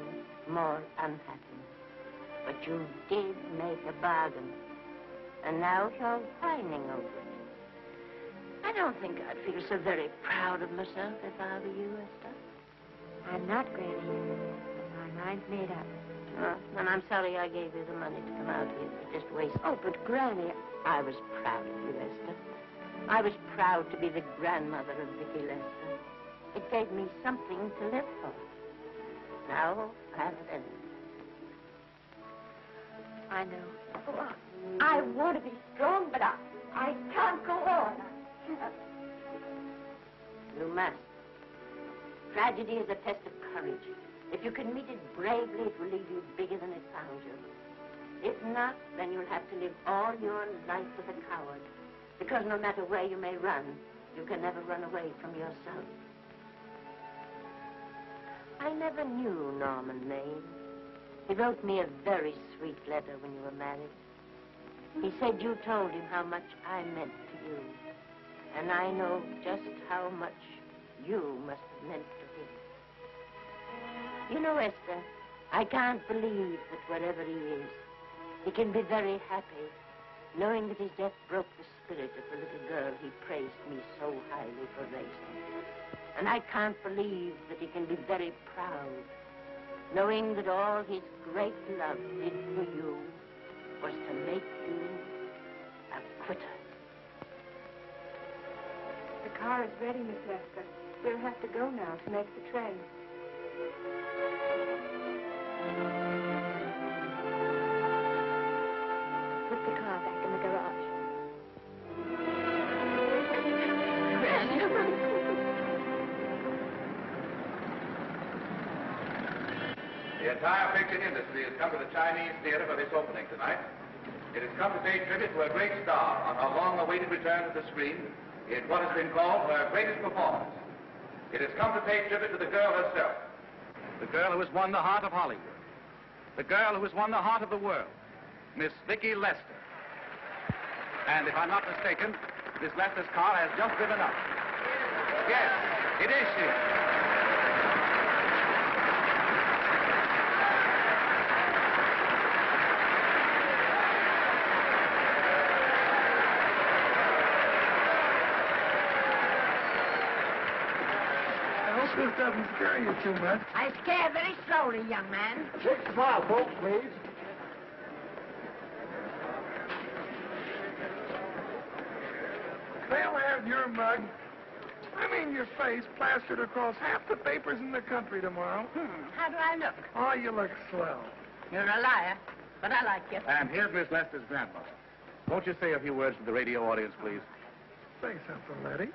more unhappiness. But you did make a bargain. And now you're whining over it. I don't think I'd feel so very proud of myself if I were you, Esther. I'm not, Granny. My mind's made up. Oh, and I'm sorry I gave you the money to come out here. It's just waste. Oh, but Granny, I was proud of you, Esther. I was proud to be the grandmother of Vicki Lester. It gave me something to live for. Now I've ended. I know. Oh, I want to be strong, but I, I can't go on. You must. Tragedy is a test of courage. If you can meet it bravely, it will leave you bigger than it found you. If not, then you'll have to live all your life with a coward. Because no matter where you may run, you can never run away from yourself. I never knew Norman Maine. He wrote me a very sweet letter when you were married. He said you told him how much I meant to you. And I know just how much you must have meant to him. You know, Esther, I can't believe that wherever he is, he can be very happy, knowing that his death broke the spirit of the little girl he praised me so highly for raising. And I can't believe that he can be very proud, knowing that all his great love did for you was to make you a quitter. The car is ready, Miss Lester. We'll have to go now to make the train. Put the car back in the garage. The entire picture industry has come to the Chinese theater for this opening tonight. It has come to pay tribute to a great star on her long-awaited return to the screen in what has been called her greatest performance. It has come to pay tribute to the girl herself, the girl who has won the heart of Hollywood, the girl who has won the heart of the world, Miss Vicki Lester. And if I'm not mistaken, Miss Lester's car has just driven up. Yes, it is she. This doesn't scare you too much. I scare very slowly, young man. Six smile, folks, please. They'll have your mug, I mean your face, plastered across half the papers in the country tomorrow. Hmm. How do I look? Oh, you look swell. You're a liar, but I like you. And here's Miss Lester's grandmother. Won't you say a few words to the radio audience, please? Say something, Letty.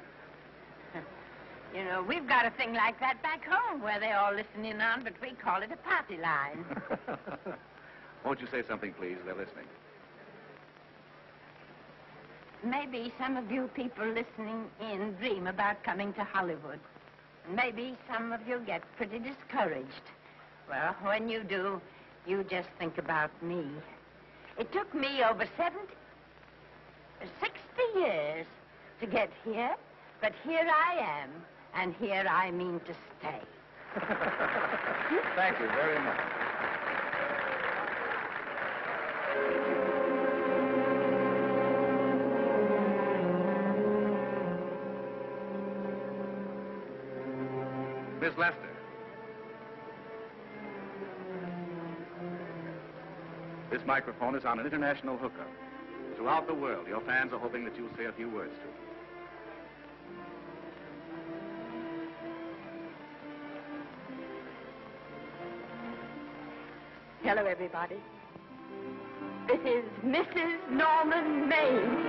You know, we've got a thing like that back home where they all listen in on, but we call it a party line. Won't you say something, please? They're listening. Maybe some of you people listening in dream about coming to Hollywood. Maybe some of you get pretty discouraged. Well, when you do, you just think about me. It took me over seventy, sixty years to get here, but here I am. And here I mean to stay. Thank you very much. Miss Lester. This microphone is on an international hookup. Throughout the world, your fans are hoping that you'll say a few words to them. Hello, everybody. This is Missus Norman Maine.